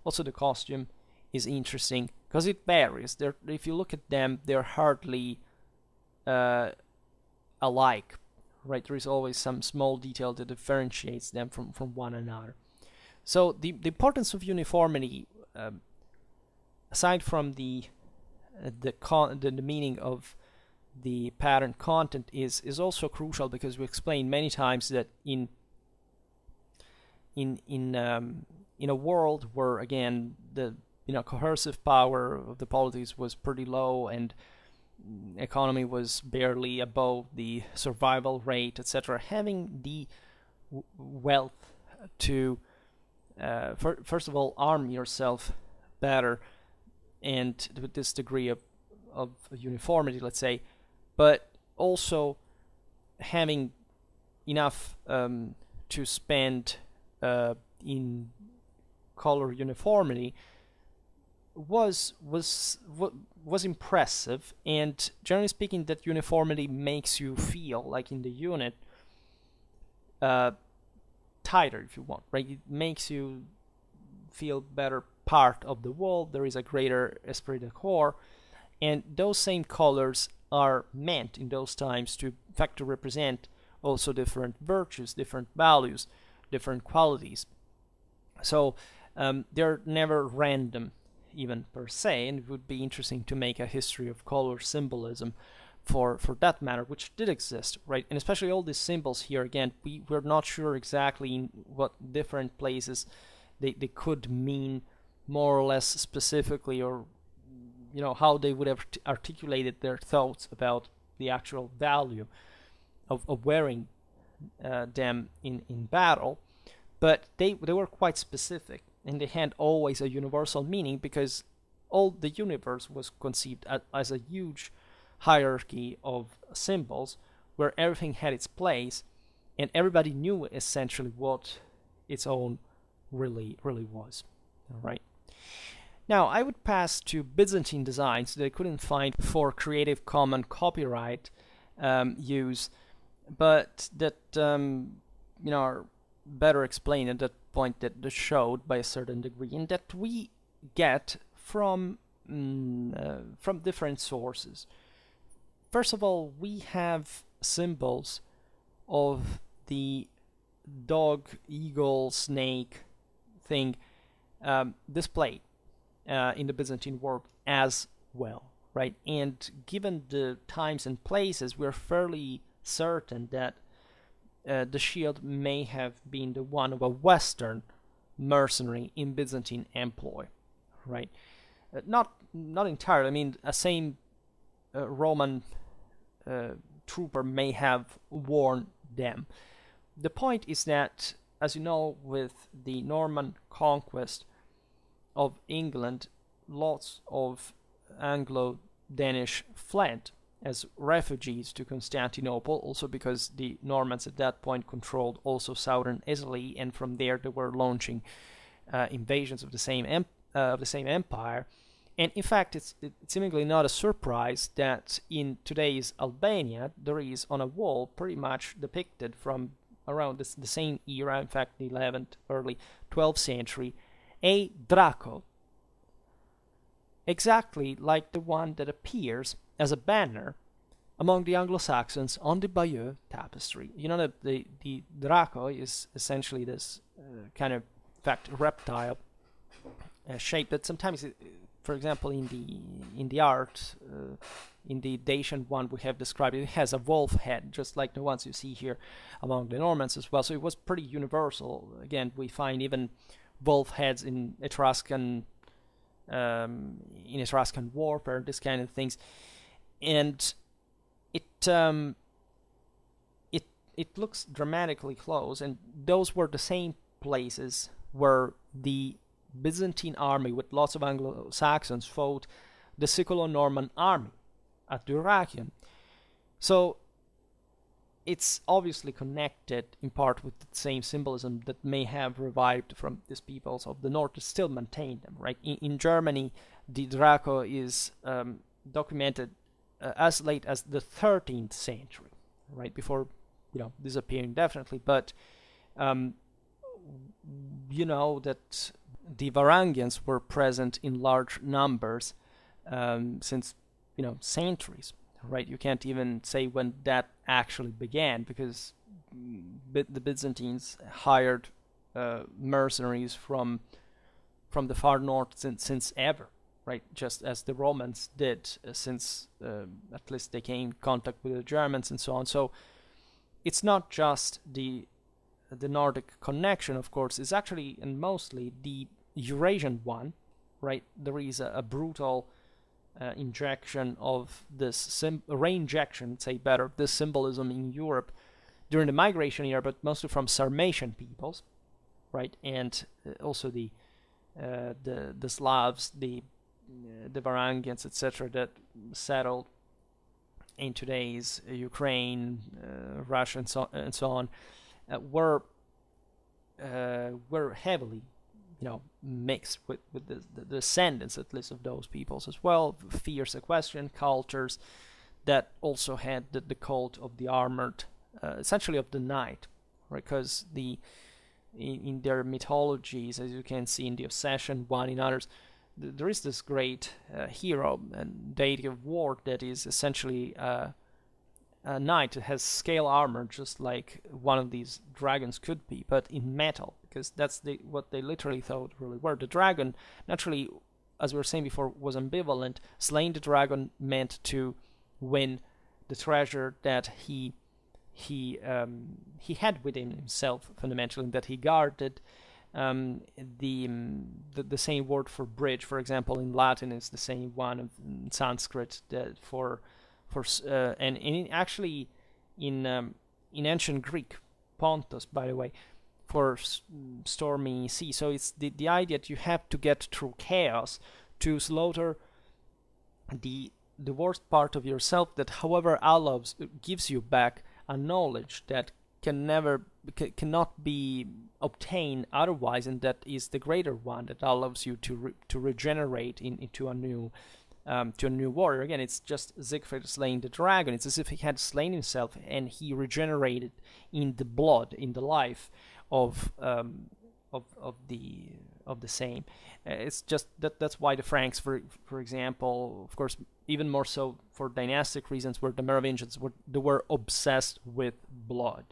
Also, the costume is interesting because it varies. They're, if you look at them, they're hardly uh, alike, right? There is always some small detail that differentiates them from, from one another. So the, the importance of uniformity, um, aside from the uh, the, con the the meaning of the pattern content, is is also crucial, because we explained many times that in in in um, in a world where, again, the you know coercive power of the polities was pretty low and economy was barely above the survival rate, et cetera, having the w wealth to uh, fir first of all arm yourself better and with this degree of of uniformity, let's say, but also having enough um, to spend Uh, in color uniformity was was was impressive, and generally speaking, that uniformity makes you feel like in the unit uh, tighter, if you want, right? It makes you feel better part of the world. There is a greater esprit de corps, and those same colors are meant in those times to, in fact, to represent also different virtues, different values, different qualities. So um, they're never random, even per se, and it would be interesting to make a history of color symbolism for for that matter, which did exist, right? And especially all these symbols here, again, we we're not sure exactly in what different places they they could mean more or less specifically, or you know how they would have articulated their thoughts about the actual value of, of wearing uh, them in in battle. But they they were quite specific, and they had always a universal meaning, because all the universe was conceived as, as a huge hierarchy of symbols where everything had its place, and everybody knew essentially what its own really really was. All right, now I would pass to Byzantine designs that I couldn't find for Creative Commons copyright um, use, but that um, you know are better explained at that point, that they showed by a certain degree, and that we get from mm, uh, from different sources. First of all, we have symbols of the dog, eagle, snake thing um, displayed uh, in the Byzantine world as well, right? And given the times and places, we're fairly certain that Uh, the shield may have been the one of a Western mercenary in Byzantine employ, right? Uh, not not entirely. I mean, a same uh, Roman uh, trooper may have worn them. The point is that, as you know, with the Norman conquest of England, lots of Anglo-Danish fled as refugees to Constantinople, also because the Normans at that point controlled also southern Italy, and from there they were launching uh, invasions of the same em uh, of the same empire. And in fact, it's, it's seemingly not a surprise that in today's Albania there is on a wall pretty much depicted from around this, the same era, in fact the eleventh, early twelfth century, a Draco, exactly like the one that appears as a banner among the Anglo-Saxons on the Bayeux Tapestry. You know that the, the Draco is essentially this uh, kind of, in fact, reptile uh, shape that sometimes, it, for example, in the in the art, uh, in the Dacian one we have described, it has a wolf head, just like the ones you see here among the Normans as well. So it was pretty universal. Again, we find even wolf heads in Etruscan Um, in Etruscan warfare, this kind of things, and it um, it it looks dramatically close. And those were the same places where the Byzantine army, with lots of Anglo-Saxons, fought the Siculo-Norman army at Durakion. So it's obviously connected in part with the same symbolism that may have revived from these peoples of the north to still maintain them, right? In, in Germany, the Draco is um, documented uh, as late as the thirteenth century, right? Before, you know, disappearing definitely, but um, you know that the Varangians were present in large numbers um, since, you know, centuries. Right, you can't even say when that actually began, because B the Byzantines hired uh, mercenaries from from the far north since, since ever, right? Just as the Romans did, uh, since uh, at least they came in contact with the Germans and so on. So it's not just the the Nordic connection, of course. It's actually and mostly the Eurasian one, right? There is a, a brutal Uh, injection of this sim reinjection, say better, this symbolism in Europe during the migration era, but mostly from Sarmatian peoples, right? And uh, also the uh, the the Slavs, the uh, the Varangians, et cetera, that settled in today's uh, Ukraine, uh, Russia, and so and so on, uh, were uh, were heavily you know, mixed with, with the, the descendants, at least, of those peoples as well. Fierce equestrian cultures that also had the, the cult of the armored, uh, essentially of the knight, right? Because the in, in their mythologies, as you can see in the Obsession, one in others, th there is this great uh, hero and deity of war that is essentially uh, a knight that has scale armor, just like one of these dragons could be, but in metal, because that's the, what they literally thought really were. The dragon, naturally, as we were saying before, was ambivalent. Slaying the dragon meant to win the treasure that he he um, he had within himself, fundamentally, that he guarded. Um, the, the the same word for bridge, for example, in Latin is the same one of Sanskrit that for for uh, and, and actually in um, in ancient Greek, Pontos, by the way, for s stormy sea. So it's the the idea that you have to get through chaos to slaughter the the worst part of yourself, that however Allah gives you back a knowledge that can never c cannot be obtained otherwise, and that is the greater one that allows you to re to regenerate in, into a new um, to a new warrior. Again, it's just Siegfried slaying the dragon. It's as if he had slain himself and he regenerated in the blood, in the life of um, of of the of the same. Uh, it's just that that's why the Franks, for for example, of course, even more so for dynastic reasons, where the Merovingians were they were obsessed with blood.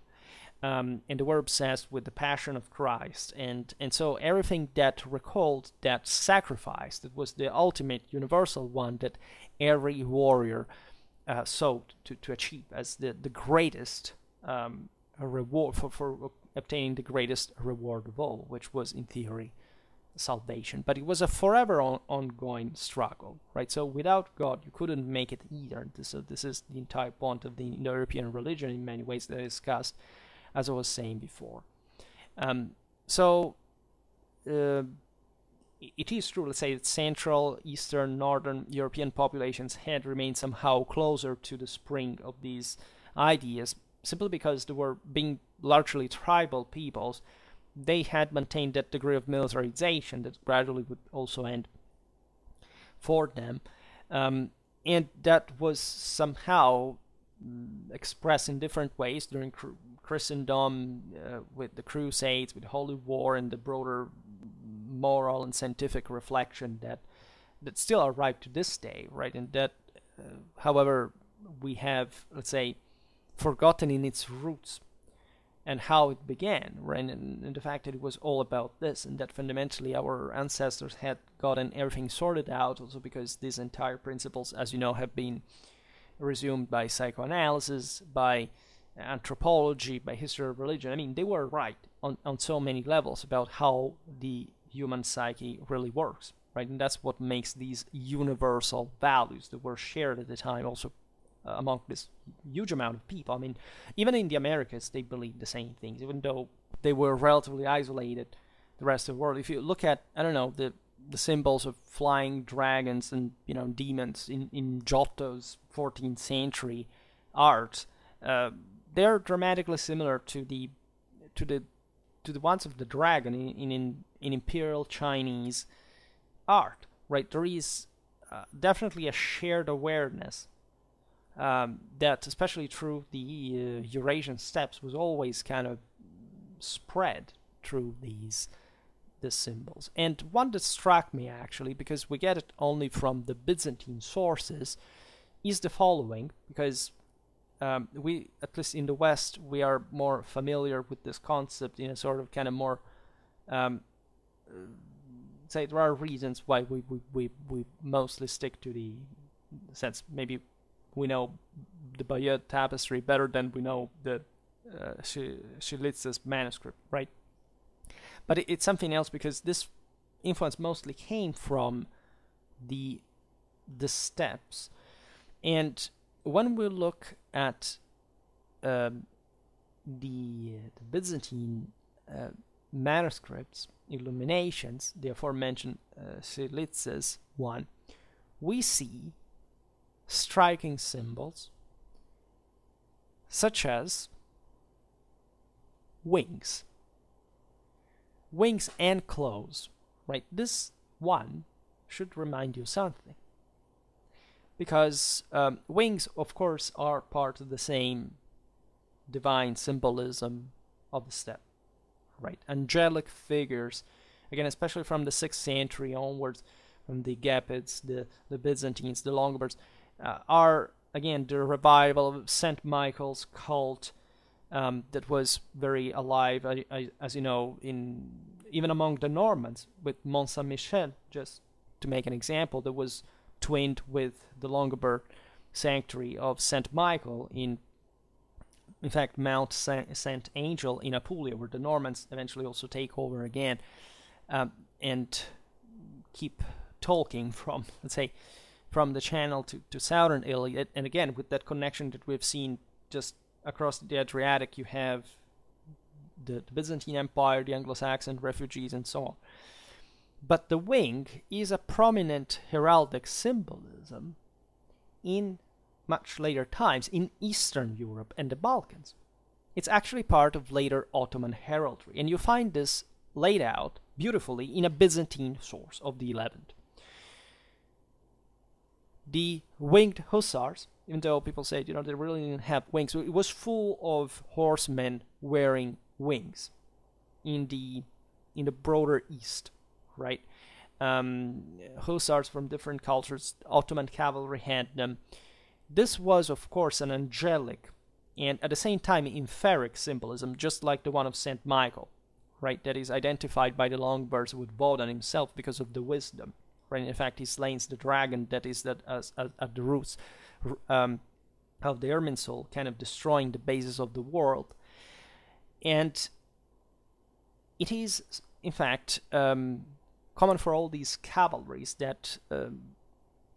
Um, and they were obsessed with the passion of Christ, and and so everything that recalled that sacrifice, that was the ultimate universal one that every warrior uh, sought to, to achieve as the the greatest um, reward for for obtaining the greatest reward of all, which was in theory salvation. But it was a forever on, ongoing struggle, right? So without God, you couldn't make it either. This, so this is the entire point of the Indo-European religion in many ways that is discussed, as I was saying before. Um, so uh, it is true, let's say, that Central, Eastern, Northern European populations had remained somehow closer to the spring of these ideas, simply because they were being largely tribal peoples. They had maintained that degree of militarization that gradually would also end for them. Um, and that was somehow expressed in different ways during Christendom, uh, with the Crusades, with the Holy War, and the broader moral and scientific reflection that that still arrived to this day, right? And that, uh, however, we have, let's say, forgotten in its roots and how it began, right? And, and the fact that it was all about this, and that fundamentally our ancestors had gotten everything sorted out, also because these entire principles, as you know, have been resumed by psychoanalysis, by anthropology, by history of religion. I mean, they were right on, on so many levels about how the human psyche really works, right? And that's what makes these universal values that were shared at the time also uh, among this huge amount of people. I mean, even in the Americas, they believed the same things, even though they were relatively isolated the rest of the world. If you look at, I don't know, the the symbols of flying dragons and, you know, demons in, in Giotto's fourteenth century art, uh, they're dramatically similar to the to the to the ones of the dragon in in, in imperial Chinese art, right? There is uh, definitely a shared awareness um, that, especially through the uh, Eurasian steppes, was always kind of spread through these the symbols. And one that struck me, actually, because we get it only from the Byzantine sources, is the following, because um, we, at least in the West, we are more familiar with this concept in a sort of kind of more, um, say, there are reasons why we, we, we, we mostly stick to the sense, maybe we know the Bayeux Tapestry better than we know the uh, Skylitzes manuscript, right? But it's something else, because this influence mostly came from the the steppes. And when we look at um, the, the Byzantine uh, manuscripts, illuminations, the aforementioned uh, Skylitzes one, we see striking symbols such as wings. Wings and clothes, right? This one should remind you something. Because um, wings, of course, are part of the same divine symbolism of the step, right? Angelic figures, again, especially from the sixth century onwards, from the Gepids, the, the Byzantines, the Longobards, uh, are, again, the revival of Saint Michael's cult um, that was very alive, I, I, as you know, in even among the Normans, with Mont Saint-Michel, just to make an example, that was twinned with the Longobard sanctuary of Saint Michael in, in fact, Mount Saint, Saint Angel in Apulia, where the Normans eventually also take over again um, and keep talking from, let's say, from the channel to, to southern Italy. And again, with that connection that we've seen just across the Adriatic, you have the, the Byzantine Empire, the Anglo-Saxon refugees, and so on. But the wing is a prominent heraldic symbolism in much later times in Eastern Europe and the Balkans. It's actually part of later Ottoman heraldry, and you find this laid out beautifully in a Byzantine source of the eleventh. The winged hussars, even though people said, you know, they really didn't have wings, so it was full of horsemen wearing wings in the, in the broader East. Right, um, hussars from different cultures, Ottoman cavalry had them. This was, of course, an angelic and at the same time inferric symbolism, just like the one of Saint Michael, right? That is identified by the Longbeards with Wodan himself because of the wisdom, right? In fact, he slays the dragon that is that as, as, at the roots um, of the Irminsul, kind of destroying the basis of the world, and it is, in fact, Um, common for all these cavalries that um,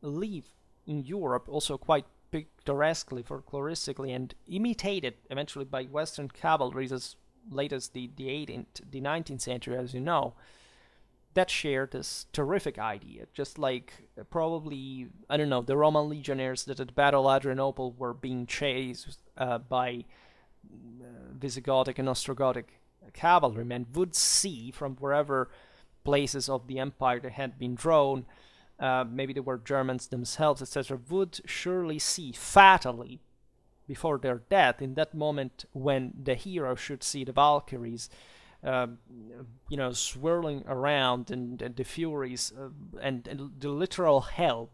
live in Europe, also quite picturesquely, folkloristically, and imitated eventually by Western cavalries as late as the, the eighteenth, the nineteenth century, as you know, that share this terrific idea, just like uh, probably, I don't know, the Roman legionaries that at Battle of Adrianople were being chased uh, by uh, Visigothic and Ostrogotic cavalrymen would see from wherever places of the empire that had been drawn, uh, maybe they were Germans themselves, et cetera, would surely see fatally before their death, in that moment when the hero should see the Valkyries, uh, you know, swirling around, and, and the Furies, uh, and, and the literal hell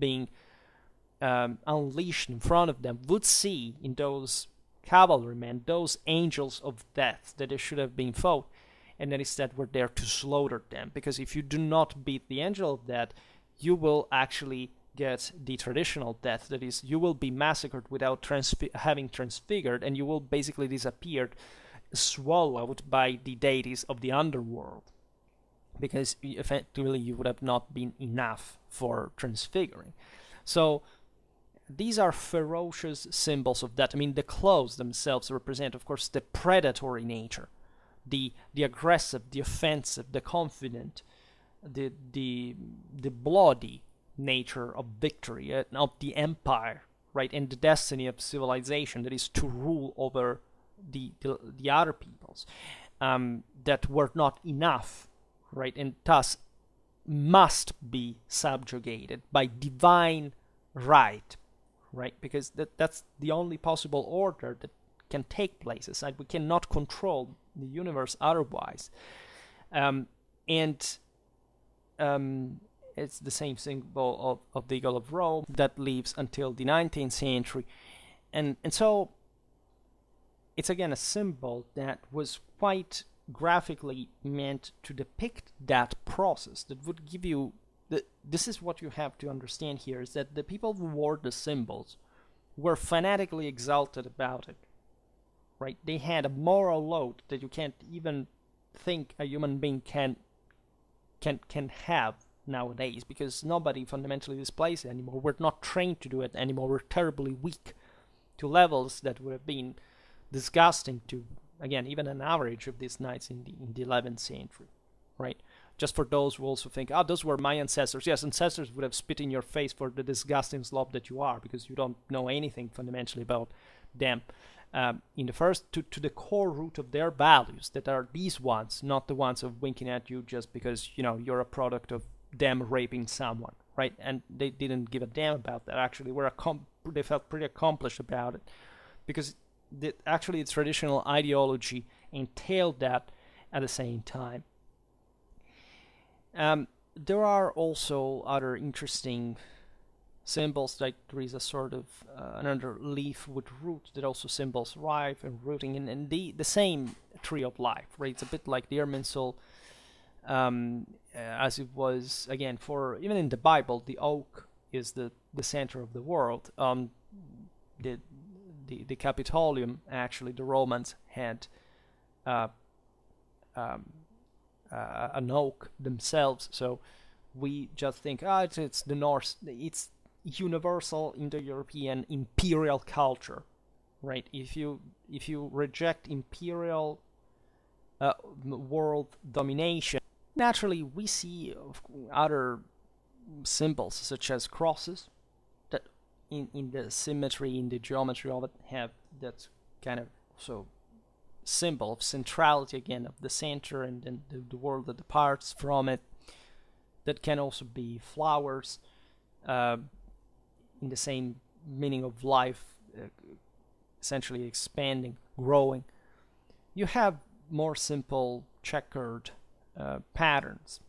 being um, unleashed in front of them, would see in those cavalrymen, those angels of death that they should have been fought, and that is that we're there to slaughter them. Because if you do not beat the angel of death, you will actually get the traditional death. That is, you will be massacred without transfi- having transfigured, and you will basically disappear, swallowed by the deities of the underworld. Because effectively you would have not been enough for transfiguring. So these are ferocious symbols of that. I mean, the clothes themselves represent, of course, the predatory nature. The, the aggressive, the offensive, the confident, the, the, the bloody nature of victory, uh, of the empire, right? And the destiny of civilization, that is to rule over the, the, the other peoples um, that were not enough, right? And thus must be subjugated by divine right, right? Because that, that's the only possible order that can take place. Aside, we cannot control the universe otherwise, um, and um, it's the same symbol of, of the Eagle of Rome that lives until the nineteenth century, and and so it's again a symbol that was quite graphically meant to depict that process. That would give you the, this is what you have to understand here, is that the people who wore the symbols were fanatically exalted about it. Right, they had a moral load that you can't even think a human being can can can have nowadays, because nobody fundamentally displays it anymore. We're not trained to do it anymore. We're terribly weak to levels that would have been disgusting to, again, even an average of these knights in the, in the eleventh century, right? Just for those who also think, oh, those were my ancestors. Yes, ancestors would have spit in your face for the disgusting slob that you are, because you don't know anything fundamentally about them. um, in the first to, to the core root of their values, that are these ones, not the ones of winking at you just because, you know, you're a product of them raping someone, right? And they didn't give a damn about that. Actually, were they felt pretty accomplished about it, because the, actually the traditional ideology entailed that at the same time. Um, there are also other interesting symbols, like there is a sort of uh, another leaf with root that also symbols life and rooting, and, and the, the same tree of life, right? It's a bit like the Irminsul, um, as it was, again, for even in the Bible, the oak is the, the center of the world. Um, the, the, the Capitolium, actually, the Romans had uh, um, uh, an oak themselves, so we just think, ah, oh, it's, it's the Norse, it's universal Indo-European imperial culture, right? If you if you reject imperial uh, world domination, naturally we see other symbols such as crosses that, in in the symmetry, in the geometry of it, have that kind of so symbol of centrality, again, of the center and then the, the world that departs from it. That can also be flowers. Uh, in the same meaning of life, uh, essentially expanding, growing. You have more simple checkered uh, patterns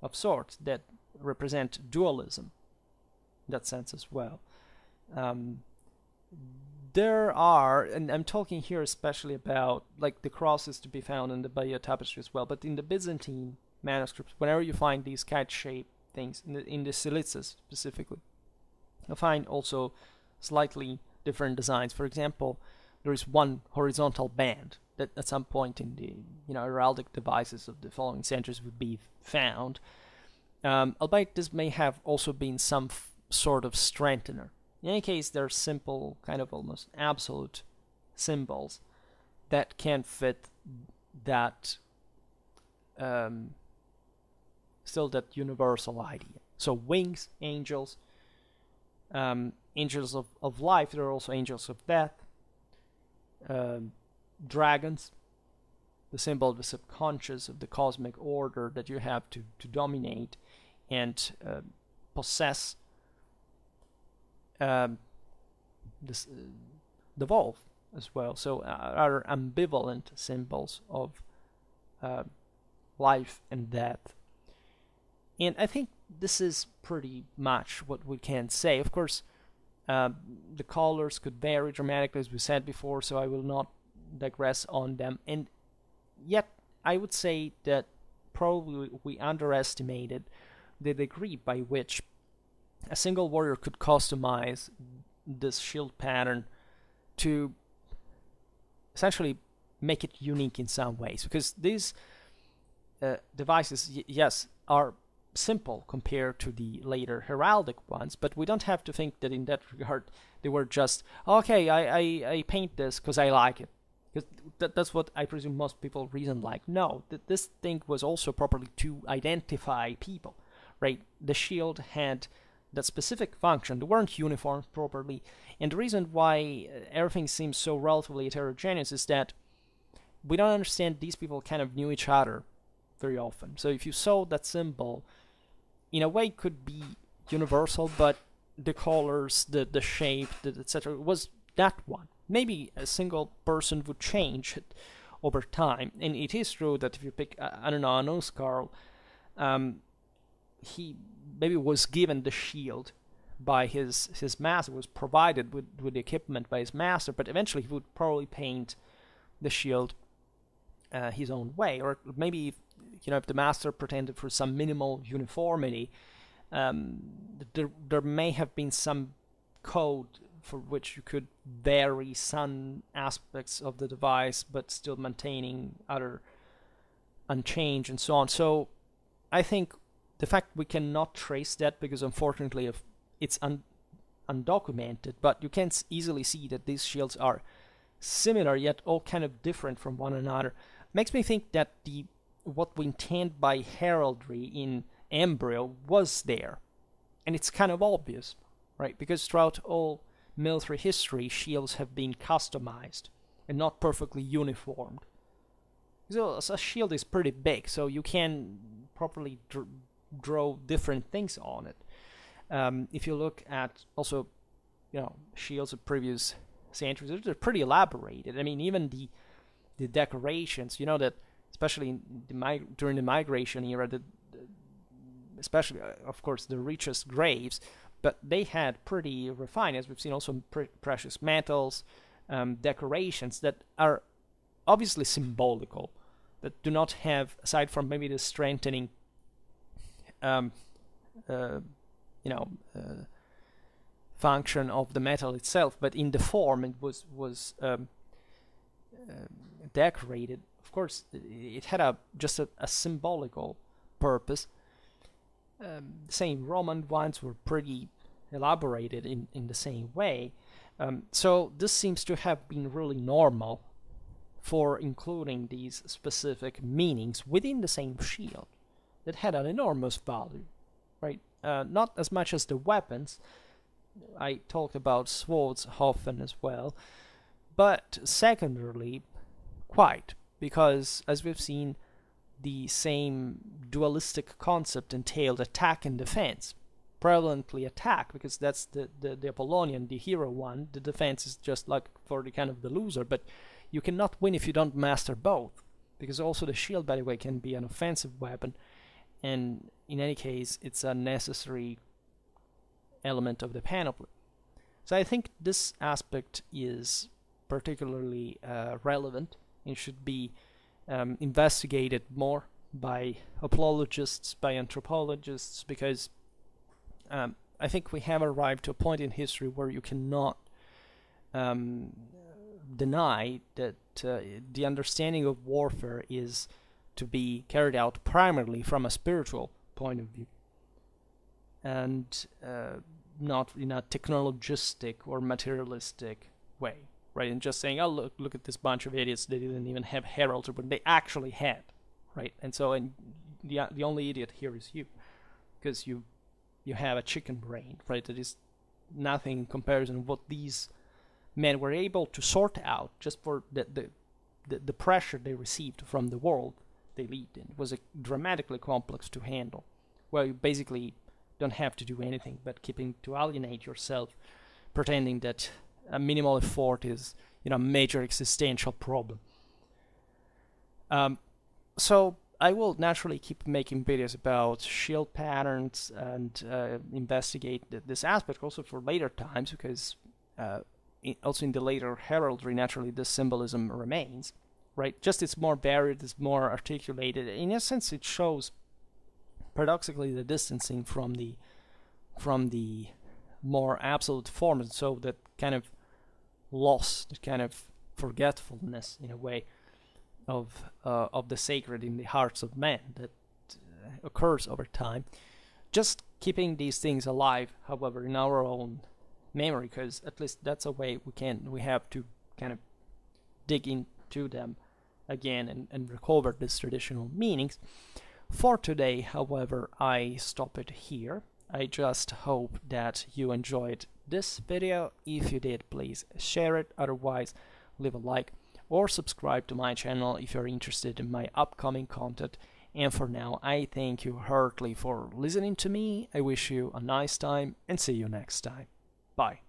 of sorts that represent dualism in that sense as well. Um, there are, and I'm talking here especially about like the crosses to be found in the Bayeux Tapestry as well, but in the Byzantine manuscripts, whenever you find these kite-shaped things, in the, in the Skylitzes specifically, you'll find also slightly different designs. For example, there is one horizontal band that at some point in the, you know, heraldic devices of the following centuries would be found, um, albeit this may have also been some f sort of strengthener. In any case, they're simple, kind of almost absolute symbols that can fit that um, still that universal idea. So wings, angels, um, angels of, of life, there are also angels of death, um, dragons, the symbol of the subconscious, of the cosmic order that you have to, to dominate and uh, possess, um, this, uh, devolve as well. So uh, are ambivalent symbols of uh, life and death. And I think this is pretty much what we can say. Of course, uh, the colors could vary dramatically, as we said before, so I will not digress on them. And yet, I would say that probably we underestimated the degree by which a single warrior could customize this shield pattern to essentially make it unique in some ways. Because these uh, devices, y yes, are simple compared to the later heraldic ones, but we don't have to think that in that regard they were just, okay, I, I, I paint this because I like it. Because that, that's what I presume most people reason like. No, th this thing was also properly to identify people, right? The shield had that specific function. They weren't uniformed properly, and the reason why everything seems so relatively heterogeneous is that we don't understand these people kind of knew each other very often. So if you saw that symbol, in a way it could be universal, but the colors, the the shape, et cetera was that one. Maybe a single person would change it over time, and it is true that if you pick, uh, I don't know, an Oscar, um, he maybe was given the shield by his his master, was provided with with the equipment by his master, but eventually he would probably paint the shield uh, his own way, or maybe if, you know, if the master pretended for some minimal uniformity, um, there, there may have been some code for which you could vary some aspects of the device, but still maintaining other unchanged and so on. So I think the fact we cannot trace that, because unfortunately if it's un undocumented, but you can easily see that these shields are similar yet all kind of different from one another, makes me think that the what we intend by heraldry in embryo was there, and it's kind of obvious, right? Because throughout all military history, shields have been customized and not perfectly uniformed. So a shield is pretty big, so you can properly dr draw different things on it. Um, if you look at also, you know, shields of previous centuries, they're pretty elaborated. I mean, even the the decorations, you know, that especially in the mig during the migration era, the, the, especially uh, of course the richest graves, but they had pretty refined, as we've seen, also pre precious metals, um, decorations that are obviously symbolical, that do not have, aside from maybe the strengthening, um, uh, you know, uh, function of the metal itself, but in the form it was was um, uh, decorated. Of course, it had a just a, a symbolical purpose. Um, the same Roman ones were pretty elaborated in in the same way. Um, so this seems to have been really normal for including these specific meanings within the same shield that had an enormous value, right? Uh, not as much as the weapons. I talked about swords often as well, but secondarily quite, because as we've seen, the same dualistic concept entailed attack and defense. Prevalently attack, because that's the, the, the Apollonian, the hero one. The defense is just like for the kind of the loser, but you cannot win if you don't master both, because also the shield, by the way, can be an offensive weapon, and in any case, it's a necessary element of the panoply. So I think this aspect is particularly uh, relevant and should be um, investigated more by apologists, by anthropologists, because um, I think we have arrived to a point in history where you cannot um, deny that uh, the understanding of warfare is to be carried out primarily from a spiritual point of view, and uh, not in a technologistic or materialistic way, right? And just saying, oh, look, look at this bunch of idiots, they didn't even have heralds, but they actually had, right? And so, and the, the only idiot here is you, because you you have a chicken brain, right? That is nothing in comparison with what these men were able to sort out just for the, the, the, the pressure they received from the world they lived in. It was a dramatically complex to handle, where you basically don't have to do anything but keeping to alienate yourself, pretending that a minimal effort is, you know, a major existential problem. Um, so I will naturally keep making videos about shield patterns and uh, investigate th this aspect also for later times, because uh, in, also in the later heraldry, naturally, this symbolism remains, right? Just it's more varied, it's more articulated. In a sense, it shows paradoxically the distancing from the from the more absolute form, and so that kind of loss, that kind of forgetfulness in a way of uh, of the sacred in the hearts of men that uh, occurs over time. Just keeping these things alive, however, in our own memory, because at least that's a way we can we have to kind of dig into them again and, and recover these traditional meanings. For today, however, I stop it here. I just hope that you enjoyed this video. If you did, please share it, otherwise leave a like or subscribe to my channel if you're interested in my upcoming content. And for now, I thank you heartily for listening to me. I wish you a nice time and see you next time. Bye.